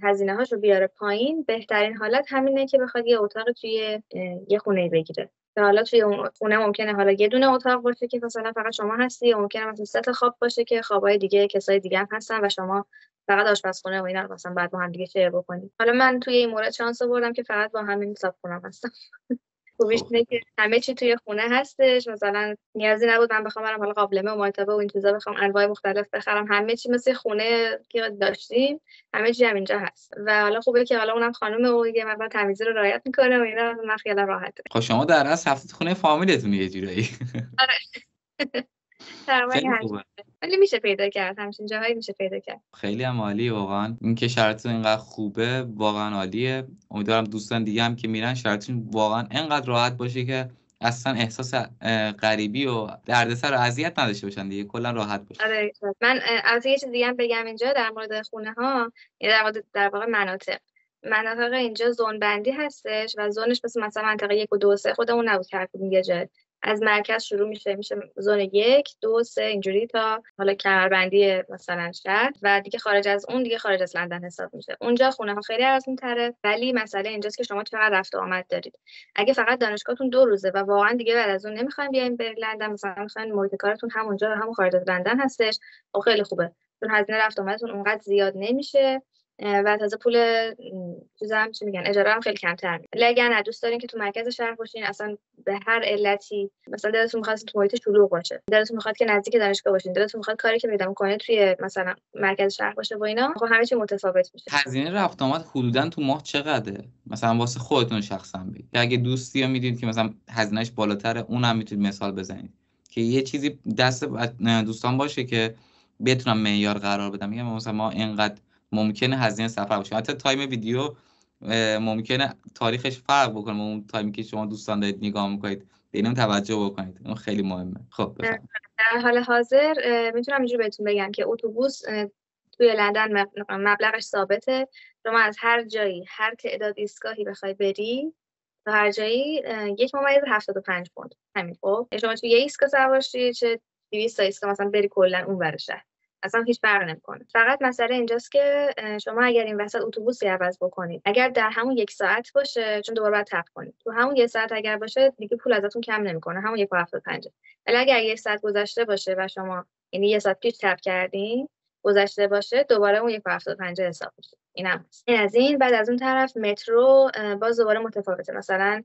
هزینه‌هاشو بیاره پایین، بهترین حالت همینه که بخواد یه اتاق توی یه خونه‌ای بگیره. حالا توی اون خونه ممکنه حالا یه دونه اتاق باشه که مثلا فقط شما هستی، ممکنه مثلا 3 تا خواب باشه که خوابای دیگه کسای دیگه هم هستن و شما فقط آشپزخونه و اینا رو مثلا بعد با هم دیگه شیر بکنید. حالا من توی این مورد شانس آوردم که فقط با همین حساب خونم هستم. خوبیش اینه که همه چی توی خونه هستش، مثلا نیازی نبود من بخوام برم حالا قابلمه و مایتابه و این چیزا بخوام انواع مختلف بخرم. همه چی مثل خونه که داشتیم همه چی هم اینجا هست و حالا خوبه که حالا اونم خانومه و دیگه مثلا تمیزی رو رعایت میکنه و اینا، من خیلی راحته. خب شما در اصل هفتید خونه فامیلتون یه جورایی. آره ولی میشه پیدا کرد، همچین جاهایی میشه پیدا کرد. خیلی هم عالیه واقعا اینکه شرایطتون اینقدر خوبه، واقعا عالیه. امیدوارم دوستان دیگه هم که میرن شرایطشون واقعا اینقدر راحت باشه که اصلا احساس غریبی و دردسر و اذیت نداشته باشن دیگه، کلا راحت باشه. آره من از یه چیز دیگه هم بگم اینجا در مورد خونه ها، در واقع مناطق اینجا زون بندی هستش و زونش مثلا منطقه 1 و 2 و 3 خودمون نبود که یه جای از مرکز شروع میشه زون 1، 2، 3 اینجوری تا حالا کمربندی مثلا شهر و دیگه خارج از اون دیگه خارج از لندن حساب میشه. اونجا خونه ها خیلی ارزون‌تره ولی مسئله اینجاست که شما چقدر رفت و آمد دارید. اگه فقط دانشگاهتون 2 روزه و واقعا دیگه بعد از اون نمیخواین بیاین برید لندن، مثلا میخواین محیط کارتون همونجا همون خارج از لندن هستش، خب خیلی خوبه چون هزینه رفت و آمدتون اونقدر زیاد نمیشه و تازه پول چیزام چی میگن اجاره هم خیلی کمتر میاد. اگه نه دوست دارین که تو مرکز شهر باشین، اصلا به هر علتی مثلا دلتون می‌خواد تو محیط شلوغ باشه، دلتون می‌خواد که نزدیک دانشگاه باشین، دلتون می‌خواد کاری که پیدا می‌کنه توی مثلا مرکز شهر باشه و اینا، خب همه چی متفاوت میشه. هزینه رفت آمد حدوداً تو ماه چقدره مثلا واسه خودتون شخصاً بگید؟ اگه دوستی میدید که مثلا هزینه‌اش بالاتره اونم میتونید مثال بزنید که یه چیزی دست دوستان باشه که بتونم معیار قرار بدم. میگم مثلا ما اینقدر ممکنه هزینه سفر باشه، حتی تایم ویدیو ممکنه تاریخش فرق بکنه با اون تایمی که شما دوستان دارید نگاه میکنید، به اینم توجه بکنید، اون خیلی مهمه. خب بفرمایید. در حال حاضر میتونم اینجوری بهتون بگم که اتوبوس توی لندن مبلغش ثابته. شما از هر جایی هر تعداد ایستگاهی بخوای بری تا هر جایی 1.75 پوند همین. خب شما توی یه ایستگاه سوار شید چه 200 تا ایستگاه مثلا بری کلا اون ور شهر اصلا هیچ فرق نمیکنه. فقط مسئله اینجاست که شما اگر این وسط اتوبوسی عوض بکنید، اگر در همون 1 ساعت باشه چون دوباره باید تق کنید، تو همون 1 ساعت اگر باشه دیگه پول ازتون کم نمیکنه، همون 1.75. ولی اگر 1 ساعت گذشته باشه و شما یعنی 1 ساعت پیش تق کردین گذشته باشه دوباره اون 1.75 حساب میشه. اینم این از این. بعد از اون طرف مترو باز دوباره متفاوته. مثلا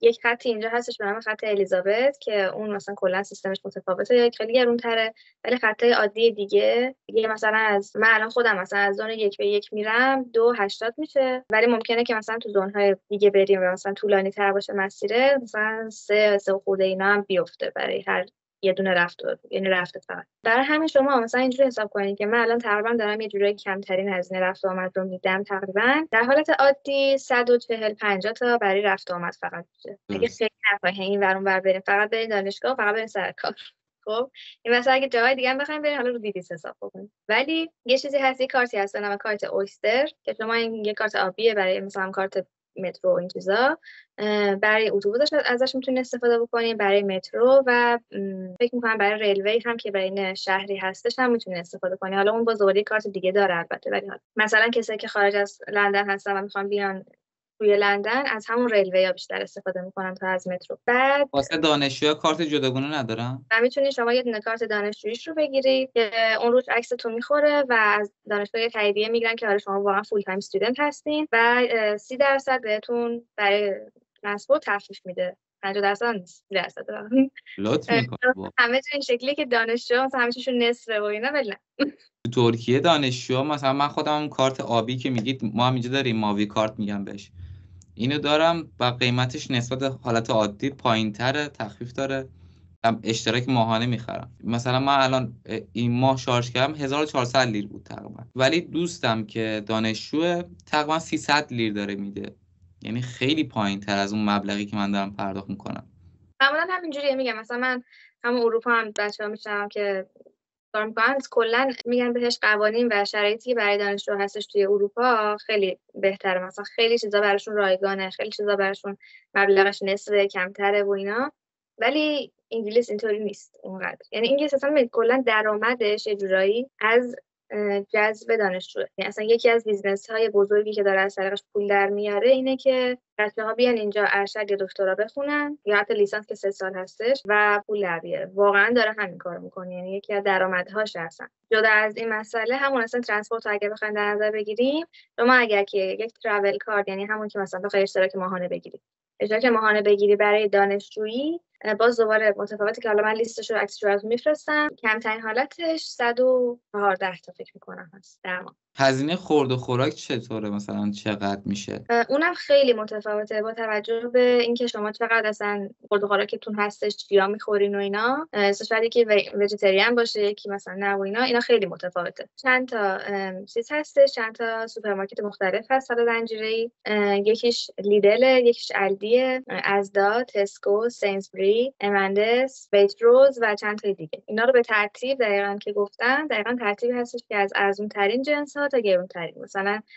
یک خطی اینجا هستش به نام خط الیزابت که اون مثلا کلا سیستمش متفاوته یا خیلی گران‌تره، ولی خطای عادی دیگه مثلا از من الان خودم مثلا از زون 1 به 1 میرم 2.80 میشه، ولی ممکنه که مثلا تو زون‌های دیگه بریم و مثلا طولانی‌تر باشه مسیره، مثلا 3 خورده اینا هم بیفته برای هر یه دونه رفته، یعنی رفته فقط. برای همین شما مثلا اینجوری حساب کنید که من الان تقریبا دارم یه جورایی کمترین هزینه رفت و آمد رو میدم، تقریبا در حالت عادی 140-150 تا برای رفت و آمد فقط میشه. اگه خیلی نفاهه این ور اون ور بریم، فقط بریم دانشگاه، فقط بریم سر کار. خب این مثلا اگه جای دیگه هم بخوایم بریم، حالا رو دیدیس حساب بکنید. ولی یه چیزی هست، یه کارتی هست به نام کارت اویستر که شما این یه کارت آبیه برای مثلا کارت مترو و این چیزا، برای اتوبوس ازش میتونید استفاده بکنید، برای مترو و فکر می‌کنم برای ریلوی هم که بین شهری هستش هم میتونید استفاده کنید. حالا اون با زوری کارت دیگه داره البته، ولی حالا مثلا کسایی که خارج از لندن هستن و میخوان بیان توی لندن، از همون ریلوی ها بیشتر استفاده میکنن تا از مترو. بعد واسه دانشجوها کارت جداگونه ندارن. میتونید شما یه دونه کارت دانشجوییش رو بگیرید که اون روش عکستون میخوره و از دانشگاه یه تاییدیه میگیرن که آره شما واقعا فول تایم استودنت هستین و 30% بهتون برای ترانسپورت تخفیف میده. 50% نیست، 30% لطف میکنه. همه تو این شکلی که دانشجو مثلا همیشهشون نصفه و اینا، ولی نه. تو ترکیه دانشجو مثلا من خودم کارت آبی که میگید ما هم اینجا داریم، ماوی کارت میگم بهش، اینو دارم و قیمتش نسبت حالت عادی پایین‌تره، تخفیف داره. اشتراک ماهانه میخرم، مثلا من الان این ماه شارژ کردم 1400 لیر بود تقریبا، ولی دوستم که دانشجو تقریبا 300 لیر داره میده، یعنی خیلی پایین‌تر از اون مبلغی که من دارم پرداخت میکنم. معمولا همینجوریه، میگم مثلا من هم اروپا هم بچه‌ها میشنم که کار میکنن، کلا میگن بهش قوانین و شرایطی که برای دانشجو هستش توی اروپا خیلی بهتره، مثلا خیلی چیزا براشون رایگانه، خیلی چیزا براشون مبلغش نصفه، کمتره و اینا. ولی انگلیس اینطوری نیست اونقدر، یعنی انگلیس اصلا کلا درآمدش یه جورایی از جذب دانشجوه، یعنی اصلا یکی از بیزنس‌های بزرگی که داره از طریقش پول در میاره اینه که بچه‌ها بیان اینجا ارشد یا دکترا بخونن یا حتی لیسانس که 3 سال هستش و پول در بیاره. واقعا داره همین کارو میکنه، یعنی یکی از درآمدهاش هستن. جدا از این مسئله همون اصلا ترانسپورت اگه بخوایم در نظر بگیریم، شما اگر که یک تراول کارت، یعنی همون که مثلا بخوای اشتراک ماهانه بگیری، اشتراک ماهانه بگیری برای دانشجویی، باز دوباره متفاوته که حالا من لیستش رو عکسش رو میفرستم، کمترین حالتش 114 تا فکر میکنم هست در ماه. هزینه خورد و خوراک چطوره، مثلا چقدر میشه؟ اونم خیلی متفاوته با توجه به اینکه شما چقدر اصلا خورد و خوراکتون هستش، چیا میخورین و اینا. شاید یکی ویجیتریان باشه، یکی مثلا نه و اینا خیلی متفاوته. چند تا چیز هستش، چند تا سوپرمارکت مختلف هست حالا زنجیره‌ای، یکیش لیدل، یکیش الدی، ازدا، تسکو، سینزبری، امندس، ویتروز و چند تا دیگه. اینا رو به ترتیب دقیقاً که گفتم، دقیقاً ترتیبی هستش که از ارزون ترین جنس ها تا گرون ترین.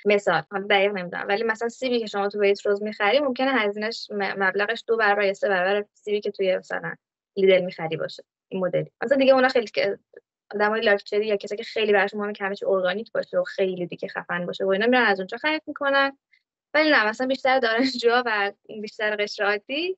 مثلا حالا دقیق نمیدونم، ولی مثلا سیبی که شما تو ویتروز می‌خری ممکنه هزینهش مبلغش 2 برابر یا 3 برابر سیبی که توی مثلا لیدل می‌خری باشه. این مدلی. مثلا دیگه اونا خیلی که آدمای لاکچری یا کسایی که خیلی براشون مهمه که همه چی ارگانیک باشه و خیلی دیگه خفن باشه و اینا میرن از اونجا خرید می‌کنن. ولی نه، مثلا بیشتر دانشجوها و بیشتر قشر عادی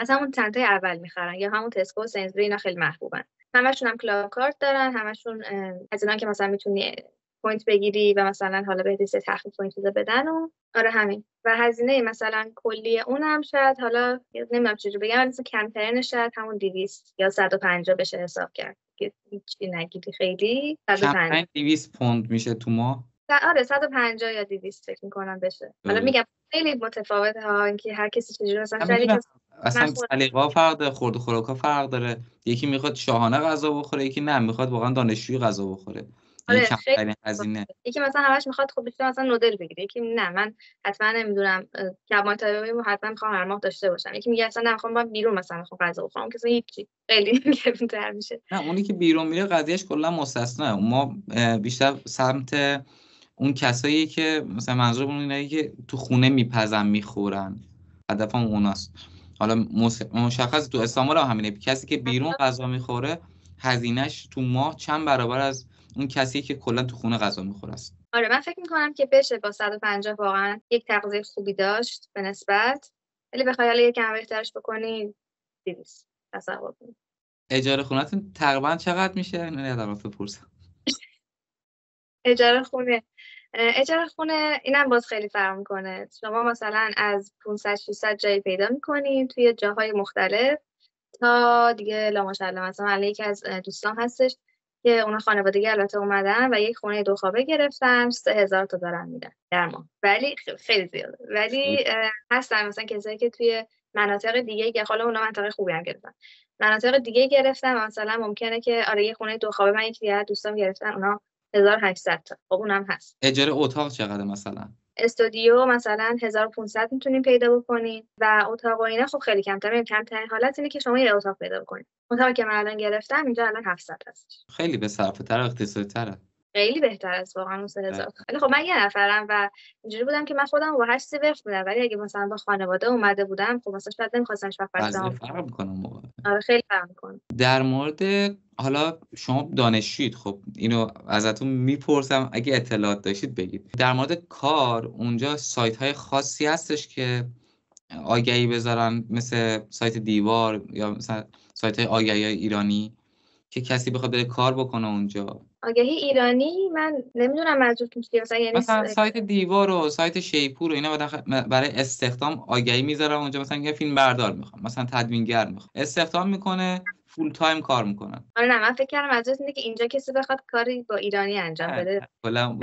از همون چندتای اول میخرن یا همون تسکو و سینزبری، اینا خیلی محبوبن. همشون هم کلاب کارت دارن، همشون از اینا که مثلا میتونی پوینت بگیری و مثلا حالا به حدیث تخفیف پوینت رو بدن و آره همین. و هزینه مثلا کلی اونم شاید حالا نمیدونم چجوری بگم، مثلا کمترین شاید همون 200 یا 150 بشه حساب کرد که هیچی نگیری خیلی. 150 £200 میشه تو ماه. آره 150 یا 200 فکر می‌کنم بشه. حالا میگم خیلی متفاوته ها، اینکه هر کسی چجوری مثلا شریک اصلا سلیقه‌ها فرق داره، خورد و خوراک‌ها فرق داره. یکی میخواد شاهانه غذا بخوره، یکی نه، میخواد واقعا دانشجوی غذا بخوره. آره کمترین هزینه. یکی مثلا همش میخواد خب بیشتر مثلا نودل بگیره، یکی نه من حتما نمیدونم کباب طبیعی حتما میخوام هر ماه داشته باشم، یکی میگه اصلا نمیخوام برم بیرون مثلا میخوام غذا بخورم، کسی هیچی خیلی گرون‌تر میشه. نه اونی که بیرون میره قضیهش کلا مستثناه، ما بیشتر سمت اون کسایی که مثلا منظورمون اینه که تو خونه میپزن میخورن، هدفم اوناست. حالا مشخص تو استانبول هم همینه، کسی که بیرون غذا میخوره هزینهش تو ماه چند برابر از اون کسی که کلا تو خونه غذا میخوره است. آره من فکر میکنم که بشه با 150 واقعا یک تغذیه خوبی داشت به نسبت، ولی بخوای حالا یکم بهترش بکنی 200 تصور کنی. اجاره خونه‌تون تقریبا چقدر میشه؟ نه در واقع بپرسم. اجاره خونه اجاره خونه اینم باز خیلی فرق میکنه. شما مثلا از 500-600 جایی پیدا میکنید توی جاهای مختلف تا دیگه لاماشالله. مثلا علی یکی از دوستان هستش که اونا خانواده البته اومدن و یک خونه دو خوابه گرفتن 3000 تا دارن میدن درما، ولی خیلی زیاده. ولی هستن مثلا کسایی که توی مناطق دیگه که حالا اونا منطقه خوبی هم گرفتن، مناطق دیگه گرفتن مثلا ممکنه که آره یه خونه دو خوابه من یک دیگه دوستام گرفتن اونا 1800 تا، خب اونم هست. اجاره اتاق چقدر مثلا؟ استودیو مثلا 1500 میتونین پیدا بکنین و اتاق و اینا خب خیلی کمتره. کمترین حالت اینه که شما یه اتاق پیدا بکنین. اتاقی که من الان گرفتم اینجا الان 700 هست. خیلی به صرفه‌تر، اقتصادی‌تره. خیلی بهتر است واقعا اون 3000. ولی خب من یه نفرم و اینجوری بودم که من خودم با 8 وقت بودم، ولی اگه مثلا با خانواده اومده بودم خب مثلا شاید نمی‌خواستم شب باشم. فرق می‌کنه موقع. آره خیلی فرق می‌کنه. در مورد حالا شما دانشجویید، خب اینو ازتون میپرسم اگه اطلاعات داشتید بگید. در مورد کار اونجا سایت های خاصی هستش که آگهی بذارن مثل سایت دیوار یا مثلا سایت های آگهی های ایرانی که کسی بخواد بره کار بکنه اونجا؟ آگهی ایرانی من نمیدونم منظورتون چیه. مثلا سایت دیوار و سایت شیپور و اینا برای استخدام آگهی میذارن اونجا، مثلا یه فیلم بردار میخوام، مثلا تدوینگر میخوام، استخدام میکنه فول تایم کار میکنن. آره نه من فکر کردم منظورت اینه که اینجا کسی بخواد کاری با ایرانی انجام بده. کلا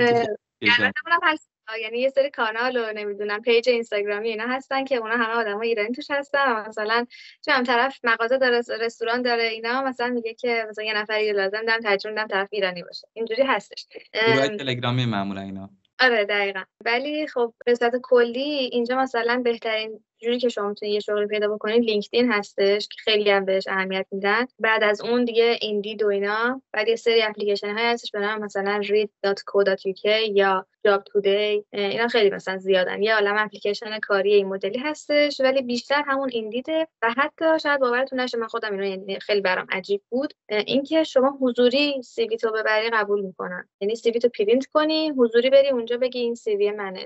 یعنی یه سری کانال و نمیدونم پیج اینستاگرامی اینا هستن که اونا همه آدمای ایرانی توش هستن. مثلا چون طرف مغازه داره، رستوران داره اینا، مثلا میگه که مثلا یه نفری لازم دارم ترجمه‌دم طرف ایرانی باشه، اینجوری هستش. گروه تلگرامی معمولا اینا. آره دقیقاً. ولی خب به صورت کلی اینجا مثلا بهترین جوری که شما میتونید یه شغل پیدا بکنید لینکدین هستش که خیلی هم بهش اهمیت میدن. بعد از اون دیگه ایندید و اینا، بعد یه سری اپلیکیشن های هستش به نام مثلا read.co.uk یا job today، اینا خیلی مثلا زیادن. یه عالمه اپلیکیشن کاری این مدلی هستش ولی بیشتر همون ایندیده. و حتی شاید باورتون نشه من خودم اینو خیلی برام عجیب بود، اینکه شما حضوری سی وی تو ببری قبول میکنن. یعنی سی وی تو پرینت کنی حضوری بری اونجا بگی این سی وی منه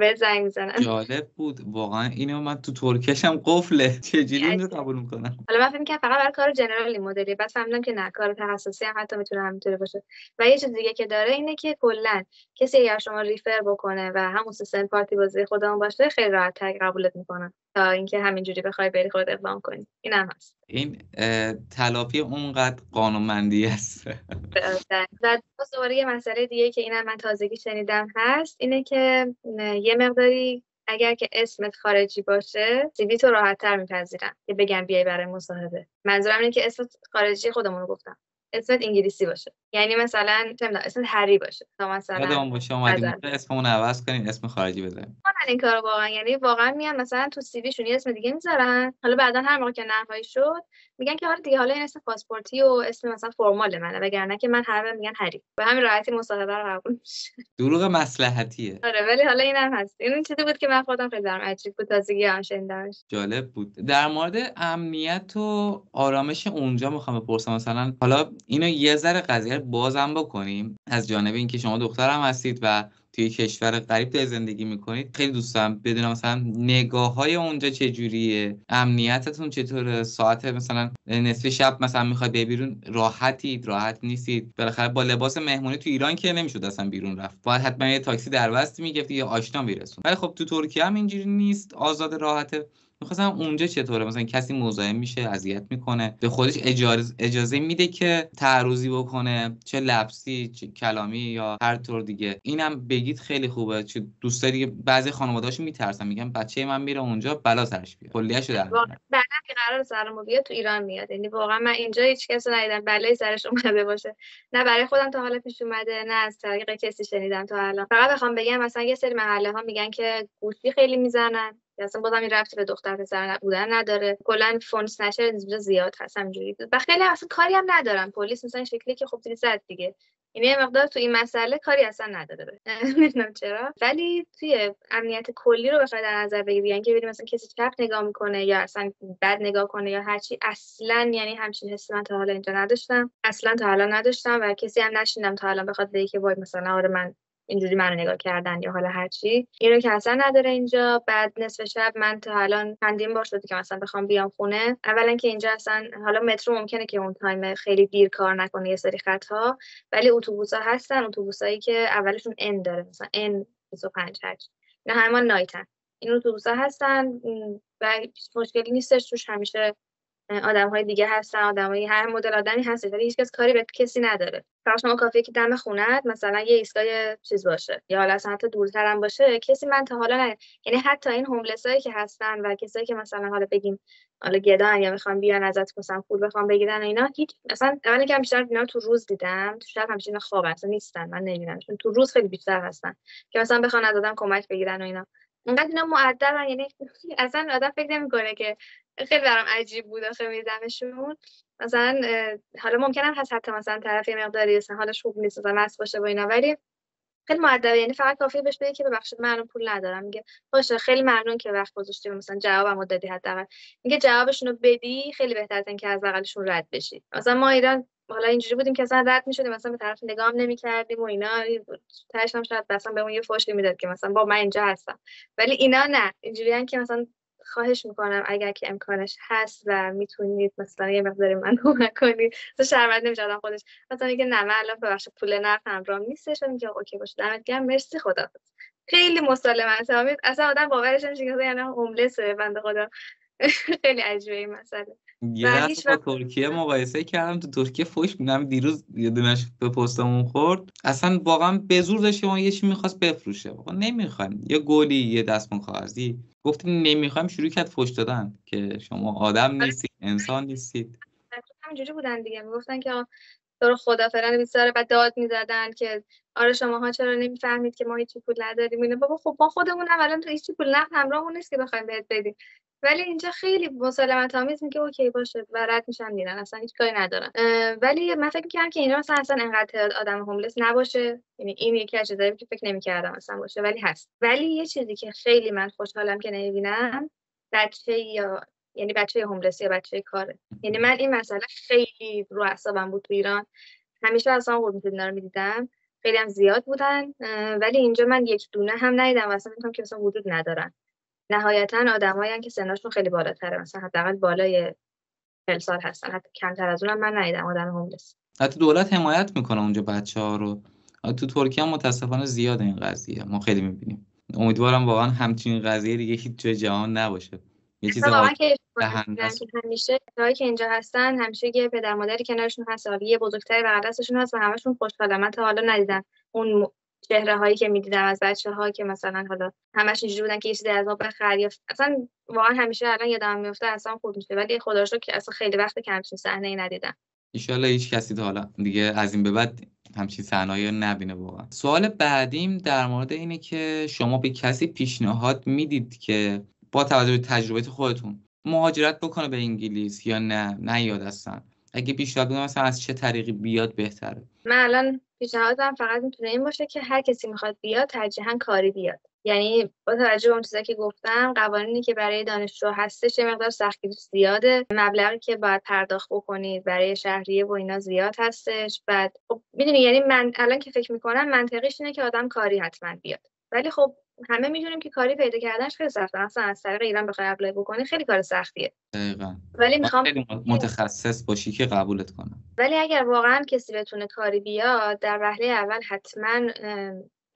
و زنگ بزنن. جالب بود واقعا. اینو من تو ترکیش هم قفله، چجوری اینو قبول میکنن؟ حالا من فکر کنم فقط برای کار جنرالی مدلی، بعد فهمیدم که نه کار تخصصی هم حتی میتونه همینطوری باشه. و یه چیز دیگه که داره اینه که کلا کسی اگه شما ریفر بکنه و همون سیستم پارتی بازی خودمون باشه خیلی راحت تر قبولت میکنن تا اینکه همینجوری بخوای بری خودت اقدام کنی. این هم هست. این تلافی اونقدر قانونمندی است. و دوباره یه مسئله دیگه که اینم من تازگی شنیدم هست اینه که یه مقداری اگر که اسمت خارجی باشه سی‌وی تو راحت‌تر می‌پذیرن که بگن بیای برای مصاحبه. منظورم اینه که اسمت خارجی خودمون رو گفتم، اسمت انگلیسی باشه، یعنی مثلا چه می‌دونم اسمت هری باشه تا مثلا یادم باشه اومدیم اسممون عوض کنیم اسم خارجی بزنیم. اونن این کارو واقعا یعنی واقعا میان مثلا تو سی‌ویشون یه اسم دیگه می‌ذارن، حالا بعداً هر موقع که نهایی شد میگن که آره دیگه حالا این اسم پاسپورتی و اسم مثلا فرمال منه، وگرنه که من هر وقت میگن هری به همین راحتی مصاحبه رو قبول میشه. دروغ مصلحتیه. آره ولی حالا اینم هست. این چیزی بود که من خودم خیلی درم عجیب بود تازگی هم شنیدمش. جالب بود. در مورد امنیت و آرامش اونجا میخوام بپرسم، مثلا حالا اینو یه ذره قضیه بازم بکنیم از جانب اینکه شما دخترم هستید و توی کشور غریب دارید زندگی میکنید، خیلی دوست دارم بدونم مثلا نگاه‌های اونجا چجوریه، امنیتتون چطوره، ساعت مثلا نصف شب مثلا میخواید بری بیرون راحتید راحت نیستید؟ بالاخره با لباس مهمونی تو ایران که نمیشد اصلا بیرون رفت، باید حتما یه تاکسی دربست میگرفتی یا آشنا میرسون. ولی خب تو ترکیه هم اینجوری نیست، آزاد راحته. می‌خواستم اونجا چطوره؟ مثلا کسی مزاحم میشه، اذیت میکنه، به خودش اجازه میده که تعرضی بکنه، چه لبسی، چه کلامی یا هر طور دیگه؟ اینم بگید خیلی خوبه. چه دوستا دیگه بعضی خانواده‌هاش میترسن، میگن بچه من میره اونجا بلا سرش بیاد، کلیه‌شو در میاره. بعداً که قرار سرمو بیاد تو ایران میاد. یعنی واقعا من اینجا هیچ کس رو ندیدم بلای سرش اومده باشه، نه برای خودم تا حالا پیش اومده، نه از طریق کسی شنیدم تا الان. فقط بخوام بگم مثلا یه سری محله‌ها میگن که گوشی خیلی میزنن، اصلا بازم این ربطی به دختر پسر بودن نداره. کلا فون اسنچر اینجا زیاد هست همینجوری. و خیلی اصلا کاری هم ندارم. پلیس مثلا شکلی که خب دیگه زد دیگه. یعنی یه مقدار تو این مسئله کاری اصلا نداره. نمیدونم چرا. ولی توی امنیت کلی رو بخوای در نظر بگیرین که ببینید مثلا کسی چپ نگاه میکنه یا اصلا بد نگاه کنه یا هرچی، اصلا یعنی همچین حسی من تا حالا اینجا نداشتم. اصلا تا حالا نداشتم و کسی هم نشینم تا حالا بخواد بگه که وای مثلا آره من اینجوری منو نگاه کردن یا حالا هر چی، این رو که اصلا نداره اینجا. بعد نصف شب من تا الان چندین بار شده که مثلا بخوام بیام خونه، اولا که اینجا اصلا حالا مترو ممکنه که اون تایم خیلی دیر کار نکنه یه سری خط‌ها، ولی اتوبوس‌ها هستن، اتوبوسایی که اولشون ان داره، مثلا ان 25 هرچی، نه همون نایتن، این اتوبوس‌ها هستن و مشکلی نیستش توش، همیشه آدم‌های دیگه هستن، آدمای هر مدل آدمی هست، ولی هیچکس کاری به کسی نداره. فقط شما کافیه که دم خونه‌ات مثلا یه ایستگاه چیز باشه یا حالا اصلا حتی دورتر هم باشه، کسی من تا حالا یعنی حتی این هوملسایی که هستن و کسایی که مثلا حالا بگیم حالا گدان یا میخوان بیان ازت مثلا پول بخوام بگیرن اینا، هیچ مثلا اولی که بیشتر اینا تو روز دیدم، تو شب همیشه اینا خواب اصلا نیستن، من نمی‌بینم، چون تو روز خیلی بیشتر هستن که مثلا بخوان از آدم کمک بگیرن و اینا. انقدر اینا مؤدبن، یعنی اصلا آدم فکر نمی‌کنه که، خیلی برام عجیب بود آخه میدمشون. مثلا حالا ممکنم هست حتی مثلا طرف یه مقداری اصلا حالش خوب نیست، مثلا مست باشه با اینا، ولی خیلی مؤدبه، یعنی فقط کافیه بهش بگی که ببخشید من الان پول ندارم، میگه باشه خیلی ممنون که وقت گذاشتی مثلا جوابمو دادی، حداقل میگه جوابشونو بدی خیلی بهتره از اینکه از بغلشون رد بشی. مثلا ما ایران حالا اینجوری بودیم که اصلا رد می‌شدیم، مثلا به طرف نگام نمی‌کردیم و اینا، تهش هم شاید مثلا بهمون یه فحشی میداد که مثلا با من اینجا هستم، ولی اینا نه، اینجوریان که مثلا خواهش میکنم اگر که امکانش هست و میتونید مثلا یه مقداری من کمک کنید، تو شرمنده نمی‌شدم خودش مثلا میگه نه من الان ببخشید پول نقد همراهم نیستش، میگه اوکی باشه دمت گرم مرسی خدافظ. خیلی مسالمت‌آمیز، اصلا آدم باورش نمیشه که یعنی هوملسه بنده خدا. خیلی عجیبه این مسئله. یه دفعه با ترکیه مقایسه کردم، تو ترکیه فحش می‌دادم، دیروز یه دونهش به پستمون خورد، اصلا واقعا به زور داشت اون یه چیزی می‌خواست بفروشه، واقعا نمی‌خوایم یه گلی یه دستمون کاغذی، گفتیم نمی‌خوایم، شروع کرد فحش دادن که شما آدم نیستید، انسان نیستید، همینجوری بودن دیگه، میگفتن که تو رو خدا فرند بیچاره، بعد داد می‌زدن که آره شماها چرا نمی‌فهمید که ما هیچ پول نداریم اینا، بابا خب ما خودمون اولا تو هیچ پول نقد همراهمون نیست که بخوایم بهت بدیم، ولی اینجا خیلی مسالمت‌آمیز میگه اوکی باشه و رد میشن میرن، اصلا هیچ کاری ندارن. ولی من فکر می‌کردم که اینجا مثلا اصلا انقدر تعداد آدم هوملس نباشه، یعنی این یکی از چیزایی که فکر نمی‌کردم اصلا باشه ولی هست. ولی یه چیزی که خیلی من خوشحالم که نمی‌بینم بچه یا یعنی بچه هوملس یا بچه کاره، یعنی من این مسئله خیلی رو اعصابم بود تو ایران، همیشه اصلا قربون اینا رو می‌دیدم، خیلی هم زیاد بودن، ولی اینجا من یک دونه هم ندیدم، اصلا میگم که اصلا وجود ندارن. نهایتاً آدمایی که سنشون خیلی بالاتره، مثلا حداقل بالای 40 سال هستن، حتی کمتر از اونم من ندیدم آدم هوملس. حتی دولت حمایت میکنه اونجا بچه‌ها رو. تو ترکیه هم متاسفانه زیاد این قضیه ما خیلی میبینیم. امیدوارم واقعا همچین قضیه دیگه هیچ جای جهان نباشه. یه چیز واقعا که همیشه جایی که اینجا هستن همیشه یه پدر مادری کنارشون هست، یه بزرگتری بغل دستشون هست و همشون خوشحالن. من تا حالا ندیدم اون چهره هایی که میدیدم از بچه‌ها که مثلا حالا همش اینجوری بودن که یه چیزی از ما بخری، اصلا واقعا همیشه الان یادم میفته اصلا خود میشه، ولی خدا رو شکر که اصلا خیلی وقت که همچین صحنه‌ای ندیدم. ان شاءالله هیچ کسی تا حالا دیگه از این به بعد همچین صحنه‌ای رو نبینه واقعا. سوال بعدیم در مورد اینه که شما به کسی پیشنهاد میدید که با توجه به تجربه خودتون مهاجرت بکنه به انگلیس یا نه یاد هستن، اگه پیشنهاد بدم مثلا از چه طریقی بیاد بهتره؟ من الان پیشنهادم فقط میتونه این باشه که هر کسی میخواد بیاد ترجیحاً کاری بیاد، یعنی با توجه به اون چیزایی که گفتم قوانینی که برای دانشجو هستش یه مقدار سختگیری زیاده، مبلغی که باید پرداخت بکنید برای شهریه و اینا زیاد هستش. بعد خب میدونی یعنی من الان که فکر میکنم منطقیش اینه که آدم کاری حتما بیاد، ولی خب همه میدونیم که کاری پیدا کردنش خیلی سخته، اصلا از طریق ایران بخوای اپلای بکنی خیلی کار سختیه. دقیقاً. ولی میخوام متخصص باشی که قبولت کنه. ولی اگر واقعا کسی بتونه کاری بیاد در وهله اول حتما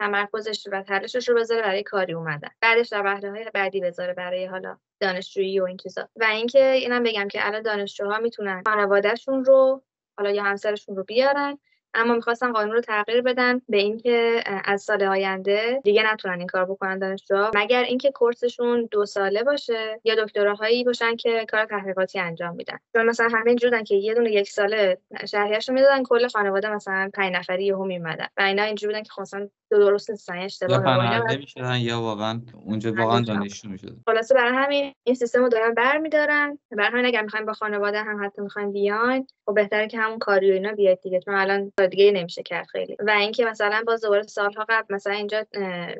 تمرکزش و تلاشش رو بذاره برای کاری اومدن، بعدش در وهله‌های بعدی بذاره برای حالا دانشجویی و این چیزا. و اینکه اینم بگم که الان دانشجوها میتونن خانواده‌شون رو حالا یا همسرشون رو بیارن، اما می‌خواستن قانون رو تغییر بدن به اینکه از سال آینده دیگه نتونن این کار بکنن دانشجوها، مگر اینکه کورسشون 2 ساله باشه یا دکتراهایی باشن که کار تحقیقاتی انجام میدن. چون مثلا همه اینجوریان که یه دونه 1 ساله شهریه‌شو میدادن، کل خانواده مثلا 5 نفری یهو میومدن و اینا اینجوری بودن که خصوصا درست نیستن، اشتباهه واقعا میشدن یا واقعا اونجا واقعا دانشجو میشدن. خلاصه برای همین این سیستمو دارن برمیدارن، برای همین اگه می‌خوایم با خانواده هم حتی می‌خوایم بیاین، خب بهتره که همون کاریو اینا بیاد دیگه، چون الان دیگه نمیشه کرد خیلی. و اینکه مثلا باز دوباره سالها قبل مثلا اینجا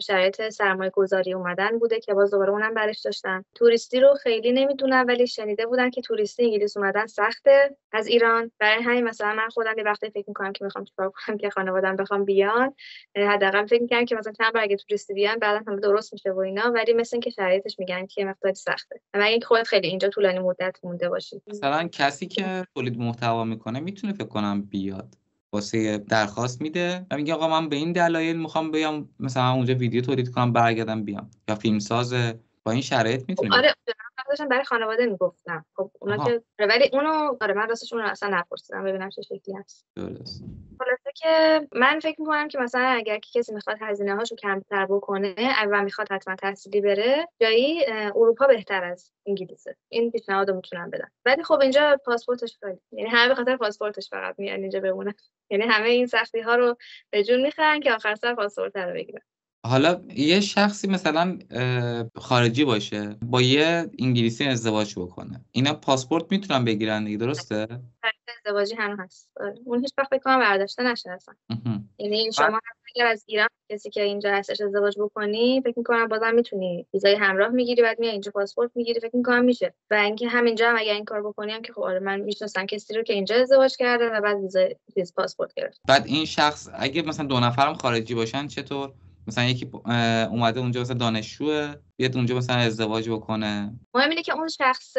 شرایط سرمایه گذاری اومدن بوده که باز دوباره اونم برش داشتن. توریستی رو خیلی نمیدونم ولی شنیده بودن که توریستی انگلیس اومدن سخته از ایران، برای همین مثلا من خودم یه وقتی فکر می‌کنم که می‌خوام چیکار کنم که خانواده‌ام بخوام بیان، حداقل مثلا فکر می‌کنن که مثلا چند بار اگه توریستی بیان بعداً همه درست میشه و اینا، ولی مثلا که شرایطش میگن که مقدار سخته، مگر اینکه خودت خیلی اینجا طولانی مدت مونده باشی. مثلا کسی که تولید محتوا میکنه میتونه فکر کنم بیاد واسه درخواست میده و میگه آقا من به این دلایل میخوام بیام، مثلا اونجا ویدیو تولید کنم برگردم بیام، یا فیلمساز با این شرایط میتونه. آره داشتم برای خانواده میگفتم. خب اونا که ولی اونو آره من راستش اونو اصلا نپرسیدم ببینم چه شکلی هست. درست. خلاصه که من فکر می‌کنم که مثلا اگر که کسی میخواد هزینه‌هاشو کمتر بکنه، اول میخواد حتما تحصیلی بره، جایی اروپا بهتر از انگلیسه. این پیشنهادو میتونم بدم. ولی خب اینجا پاسپورتش خالی. یعنی همه به خاطر پاسپورتش فقط میان اینجا بمونه. یعنی همه این سختی‌ها رو به جون میخرن که آخر سر پاسپورت رو بگیرن. حالا یه شخصی مثلا خارجی باشه با یه انگلیسی ازدواج بکنه، اینا پاسپورت میتونن بگیرن دیگه، درسته؟ ازدواجی هم هست اون هیچ وقت فکر کنم برداشته نشه اصلا. یعنی شما اگر از ایران کسی که اینجا هستش ازدواج بکنی، فکر می‌کنم بازم میتونی ویزای همراه میگیری بعد میای اینجا پاسپورت میگیری، فکر می‌کنم میشه. و اینکه همینجا هم اگر این کار بکنی هم که خب آره من میشناسم کسی رو که اینجا ازدواج کرده و بعد ویزای پاسپورت گرفت. بعد این شخص اگه مثلا دو نفرم خارجی باشن چطور؟ مثلا یکی اومده اونجا مثلا دانشجوه بیاد اونجا مثلا ازدواج بکنه، مهم اینه که اون شخص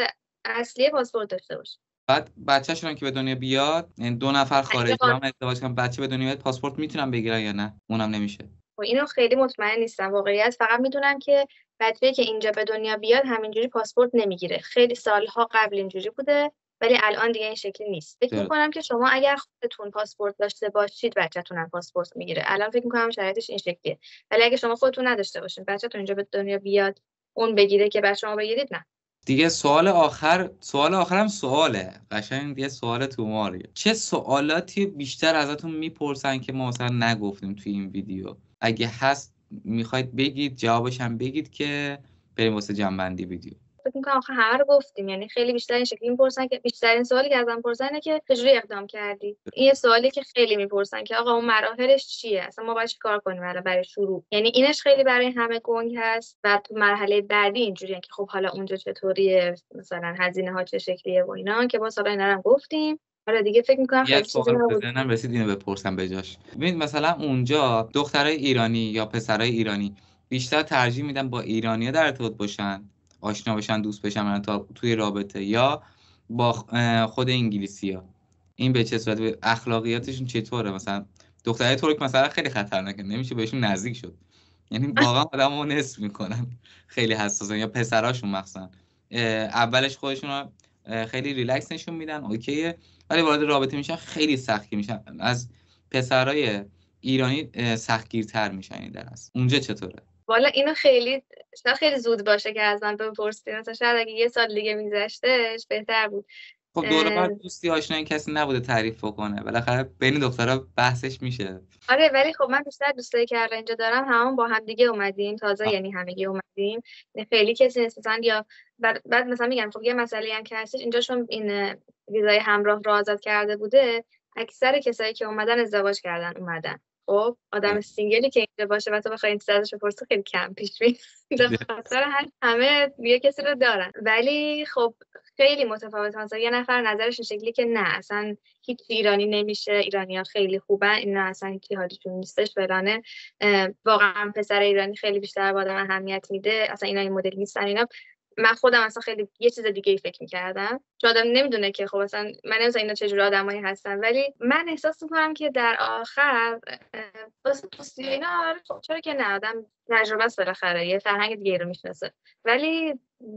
اصلی پاسپورت داشته باشه. بعد بچه‌شون که به دنیا بیاد، این دو نفر خارجی هم ازدواج کنن بچه به دنیا بیاد، پاسپورت میتونن بگیرن یا نه؟ اونم نمیشه. و اینو خیلی مطمئن نیستم واقعیت، فقط میدونم که بچه‌ای که اینجا به دنیا بیاد همینجوری پاسپورت نمیگیره. خیلی سالها قبل اینجوری بوده ولی الان دیگه این شکلی نیست. فکر می‌کنم که شما اگر خودتون پاسپورت داشته باشید بچه‌تون هم پاسپورت میگیره. الان فکر می‌کنم شرایطش این شکلیه. ولی اگه شما خودتون نداشته باشین، بچه‌تون اینجا به دنیا بیاد، اون بگیره که بچه‌ها بگیرید نه. دیگه سوال آخرم سواله. قشنگ دیگه سوال تو ماریه. چه سوالاتی بیشتر ازتون میپرسن که ما مثلا نگفتیم تو این ویدیو؟ اگه هست می‌خواید بگید، جوابش هم بگید که بریم واسه جنبندی ویدیو. فکر می‌کنم آخه همه رو گفتیم. یعنی خیلی بیشتر این شکلی می‌پرسن که بیشترین سوالی که ازم پرسنه که چجوری اقدام کردی. این یه سوالی که خیلی می‌پرسن که آقا اون مراحلش چیه، اصلا ما باید چیکار کنیم الان برای شروع. یعنی اینش خیلی برای همه گنگ هست. بعد تو مرحله بعدی اینجوریه که خب حالا اونجا چطوریه، مثلا هزینه‌ها چه شکلیه و اینا که ما سوالا اینا رو گفتیم. حالا دیگه فکر می‌کنم خیلی چیزا بزنم رسید اینو بپرسم بجاش. ببین مثلا اونجا دخترای ایرانی یا پسرای ایرانی بیشتر ترجیح میدن با ایرانی‌ها در ارتباط باشن، آشنا بشن، دوست بشن تا توی رابطه، یا با خود انگلیسی‌ها؟ این به چه صورت اخلاقیاتشون چطوره؟ مثلا دخترای ترک مثلا خیلی خطرناکه، نمیشه بهشون نزدیک شد. یعنی واقعا آدمو نصف میکنن، خیلی حساسن. یا پسراشون مثلا اولش خودشون خیلی ریلکس نشون میدن، اوکیه، ولی وارد رابطه میشن خیلی سختی میشن. از پسرای ایرانی سختگیرتر میشن این درس. اونجا چطوره؟ والا اینو خیلی زود باشه که از من بپرسید. مثلا شاید اگه یه سال دیگه میگذشتش بهتر بود. خب دور و بر دوستی آشنایی کسی نبوده تعریف کنه، بالاخره بین دخترها بحثش میشه. آره ولی خب من بیشتر دوستایی که الان اینجا دارم همون با هم دیگه اومدیم تازه یعنی همگی اومدیم، خیلی کسی مثلا یا بعد مثلا میگم خب یه مسئله هم که هستش اینجا، چون این ویزای همراه رو آزاد کرده بوده، اکثر کسایی که اومدن ازدواج کردن اومدن. خب آدم سینگلی که اینجا باشه و تو بخوای انتظارش بپرسی خیلی کم پیش میاد. خاطر همه یه کسی رو دارن. ولی خب خیلی متفاوته. مثلا یه نفر نظرش این شکلی که نه اصلا هیچ ایرانی نمیشه، ایرانی‌ها خیلی خوبن، اینا اصلا هیچ حالیشون نیستش فلانه، واقعا پسر ایرانی خیلی بیشتر به آدم اهمیت میده، اصلا اینا این مدل نیستن اینا. من خودم اصلا خیلی یه چیز دیگه ای فکر می‌کردم. چون آدم نمیدونه که خب اصلا من نمی‌دونم اینا چه جور آدمایی هستن، ولی من احساس می‌کنم که در آخر واسه دوستی اینا چرا که نه، آدم تجربه است بالاخره، یه فرهنگ دیگه رو می‌شناسه. ولی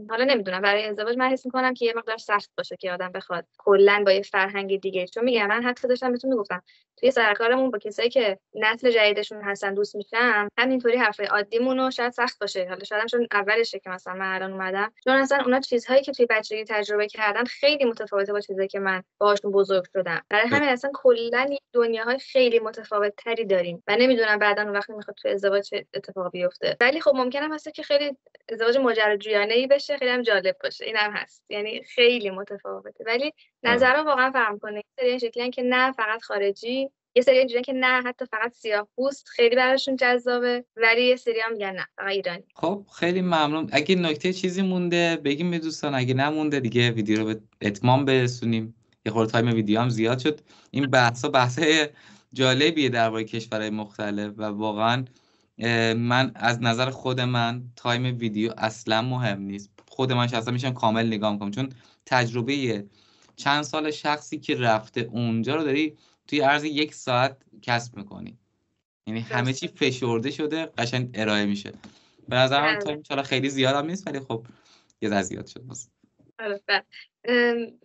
حالا نمیدونم برای ازدواج من حس می‌کنم که یه مقدار سخت باشه که آدم بخواد کلاً با یه فرهنگ دیگه. چون میگم من حتی داشتم بهتون میگفتم توی سرکارمون با کسایی که نسل جدیدشون هستن دوست میشم، همینطوری حرفای عادیمونو شاید سخت باشه. حالا شاید چون اولشه که مثلا من الان اومدم، چون اصلا اونا چیزهایی که توی بچگی تجربه کردن خیلی متفاوته با چیزایی که من باهاشون بزرگ شدم. برای همین اصلا کلاً دنیاهای خیلی متفاوت‌تری داریم و نمیدونم بعداً اون وقتی میخواد تو ازدواج چه اتفاقی بیفته. ولی خب ممکنه هست که خیلی ازدواج ماجراجویانه بشه، خیلی هم جالب باشه، اینم هست. یعنی خیلی متفاوته ولی نظرا واقعا فرق می‌کنه. یه سری شکلیان که نه فقط خارجی، یه سری اینجوریه که نه حتی فقط سیاه‌پوست خیلی براشون جذابه، ولی یه سری هم میگن نه فقط ایرانی. خب خیلی ممنون. اگه نکته چیزی مونده بگیم به دوستان، اگه نمونده دیگه ویدیو رو به اتمام برسونیم. یه خورده تایم ویدیو هم زیاد شد. این بحثا بحثه جالبیه در واقع کشورهای مختلف. و واقعا من از نظر خود من تایم ویدیو اصلا مهم نیست. خود من شخصا میشم کامل نگاه میکنم، چون تجربه چند سال شخصی که رفته اونجا رو داری توی عرض یک ساعت کسب میکنی. یعنی همه چی فشرده شده قشنگ ارائه میشه. به نظر من تایم چالا خیلی زیاد هم نیست، ولی خب یه ذره زیاد شد. البته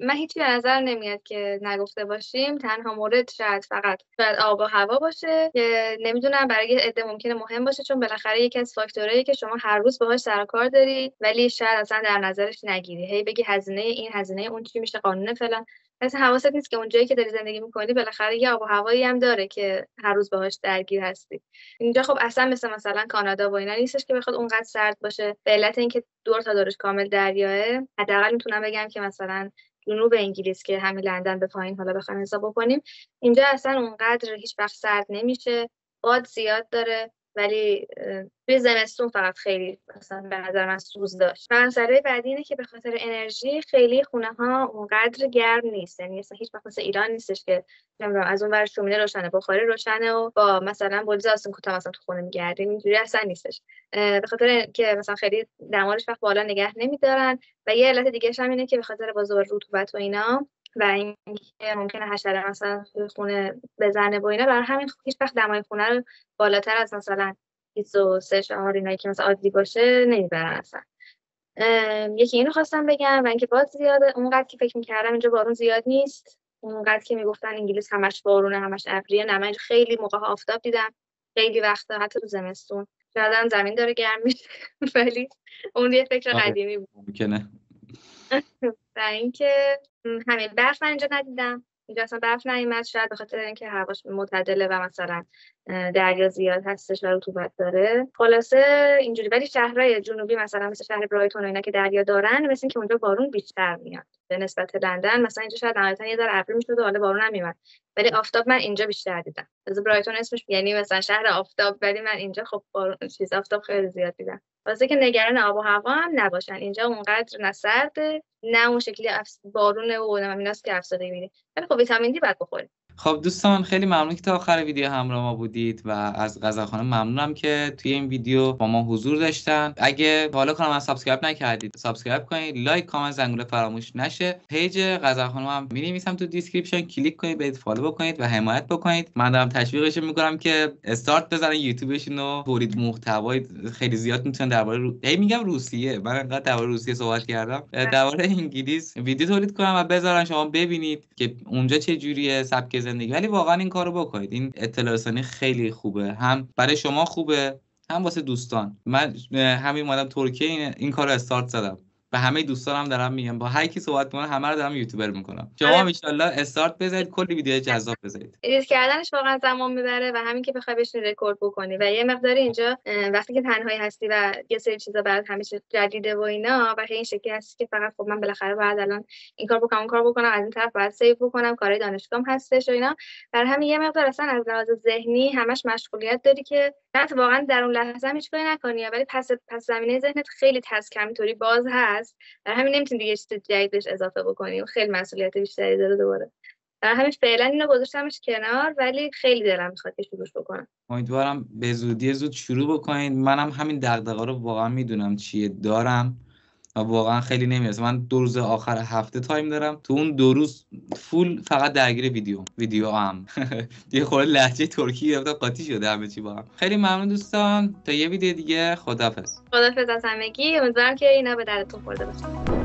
من هیچی به نظر نمیاد که نگفته باشیم. تنها مورد شاید فقط آب و هوا باشه که نمیدونم برای یه عده ممکنه مهم باشه، چون بالاخره یکی از فاکتورهایی که شما هر روز باهاش سر کار داری ولی شاید اصلا در نظرش نگیری. هی بگی هزینه این هزینه اون چی میشه، قانون فلان، اصلا حواست نیست که اونجایی که داری زندگی میکنی بالاخره یه آب و هوایی هم داره که هر روز باهاش درگیر هستی. اینجا خب اصلا مثلا کانادا و اینا نیستش که بخواد اونقدر سرد باشه. به علت اینکه دور تا دورش کامل دریاه، حداقل میتونم بگم که مثلا جنوب انگلیس که همین لندن به پایین حالا بخوایم حساب بکنیم، اینجا اصلا اونقدر هیچ وقت سرد نمیشه، باد زیاد داره، ولی توی زمستون فقط خیلی مثلا به نظر من سوز داشت. مسئله بعدی اینه که به خاطر انرژی خیلی خونه ها اونقدر گرم نیست. یعنی اصلا هیچ وقت مثل ایران نیستش که نمیدونم از اون ور شومینه روشنه، بخاری روشنه و با مثلا بلوز آستین کوتاه مثلا تو خونه میگردیم، اینجوری اصلا نیستش. به خاطر که مثلا خیلی دمارش وقت بالا نگه نمیدارن. و یه علت دیگه اش هم اینه که به خاطر بازار رطوبت و اینا و اینکه ممکنه حشره مثلا توی خونه بزنه و اینا، برای همین هیچ وقت دمای خونه رو بالاتر از مثلا 23 4 اینایی که مثلا عادی باشه نمیبرن اصلا. یکی اینو خواستم بگم. و اینکه باد زیاده. اونقدر که فکر می‌کردم اینجا بارون زیاد نیست، اونقدر که میگفتن انگلیس همش بارونه همش ابریه، نه من خیلی موقع آفتاب دیدم، خیلی وقتا حتی تو زمستون. شاید زمین داره گرم میشه ولی اون یه فکر قدیمی بود ممکنه. و اینکه همین برف من اینجا ندیدم، اینجا اصلا برف نیامد، شاید به خاطر اینکه هواش معتدله و مثلا دریا زیاد هستش و رطوبت داره. خلاصه اینجوری. ولی شهرهای جنوبی مثلا مثل شهر برایتون و اینا که دریا دارن، مثل اینکه اونجا بارون بیشتر میاد به نسبت لندن. مثلا اینجا شاید نهایتاً یه ذره ابری میشد و حالا بارون هم میومد، ولی آفتاب من اینجا بیشتر دیدم. از برایتون اسمش یعنی مثلا شهر آفتاب، ولی من اینجا خب آفتاب خیلی زیاد دیدم. واسه که نگران آب و هوا هم نباشن، اینجا اونقدر نه سرده نه اون شکلی بارونه و نمیناست که افسردگی میده. ولی خب ویتامین دی باید بخورید. خب دوستان خیلی ممنون که تا آخر ویدیو همراه ما بودید و از غذاخانه ممنونم که توی این ویدیو با ما حضور داشتن. اگه بالا کانال ما سابسکرایب نکردید سابسکرایب کنید، لایک کامنت زنگوله فراموش نشه. پیج غذاخانه هم می‌نویسم تو دیسکریپشن، کلیک کنید برید فالو بکنید و حمایت بکنید. من دارم تشویقش می‌کنم که استارت بزنن یوتیوبشون رو، تولید محتوای خیلی زیاد می‌تونن درباره میگم روسیه، من انقدر درباره روسیه صحبت کردم، درباره انگلیس ویدیو تولید کنم و بذارن شما ببینید که اونجا چه جوریه سبک زندگی. ولی واقعا این کارو بکنید، این اطلاع رسانی خیلی خوبه، هم برای شما خوبه هم واسه دوستان. من همین مادم ترکیه این کارو استارت زدم، به همه دوستانم هم دارم میگم، با هر کی صحبت میکنم همه رو دارم یوتیوبر میکنم. شما ان شاءالله استارت بزنید، کلی ویدیو جذاب بزنید. ادیت کردنش واقعا زمان میبره و همین که بخوای بشین رکورد بکنی و یه مقداری اینجا وقتی که تنهایی هستی و یه سری چیزا برات همیشه جدیده و اینا، و این شکلی هستی که فقط خب من بالاخره باید الان این کار بکنم اون کار بکنم، از این طرف باید سیو بکنم، کارهای دانشگاهم هستش و اینا، برای همین یه مقدار اصلا از لحاظ ذهنی همش مشغولیت داری که نه واقعا در اون لحظه هیچ کاری نکنی، ولی پس زمینه ذهنت خیلی تسک همینطوری باز هست. برای همین نمیتونی دیگه چیز جدید بهش اضافه بکنیم، خیلی مسئولیت بیشتری داره دوباره. برای همین فعلا اینو گذاشتمش کنار، ولی خیلی دلم میخواد که شروعش بکنم. امیدوارم به زودی زود شروع بکنید. منم همین دغدغه رو واقعا میدونم چیه دارم و واقعا خیلی نمیرسه. من دو روز آخر هفته تایم دارم، تو اون دو روز فول فقط درگیر ویدیو هم دیگه خورده لهجه ترکی گرفتم، قاطی شده همه چی با هم. خیلی ممنون دوستان، تا یه ویدیو دیگه، خداحافظ. خداحافظ از همگی. امیدوارم که اینا به دردتون خورده باشه.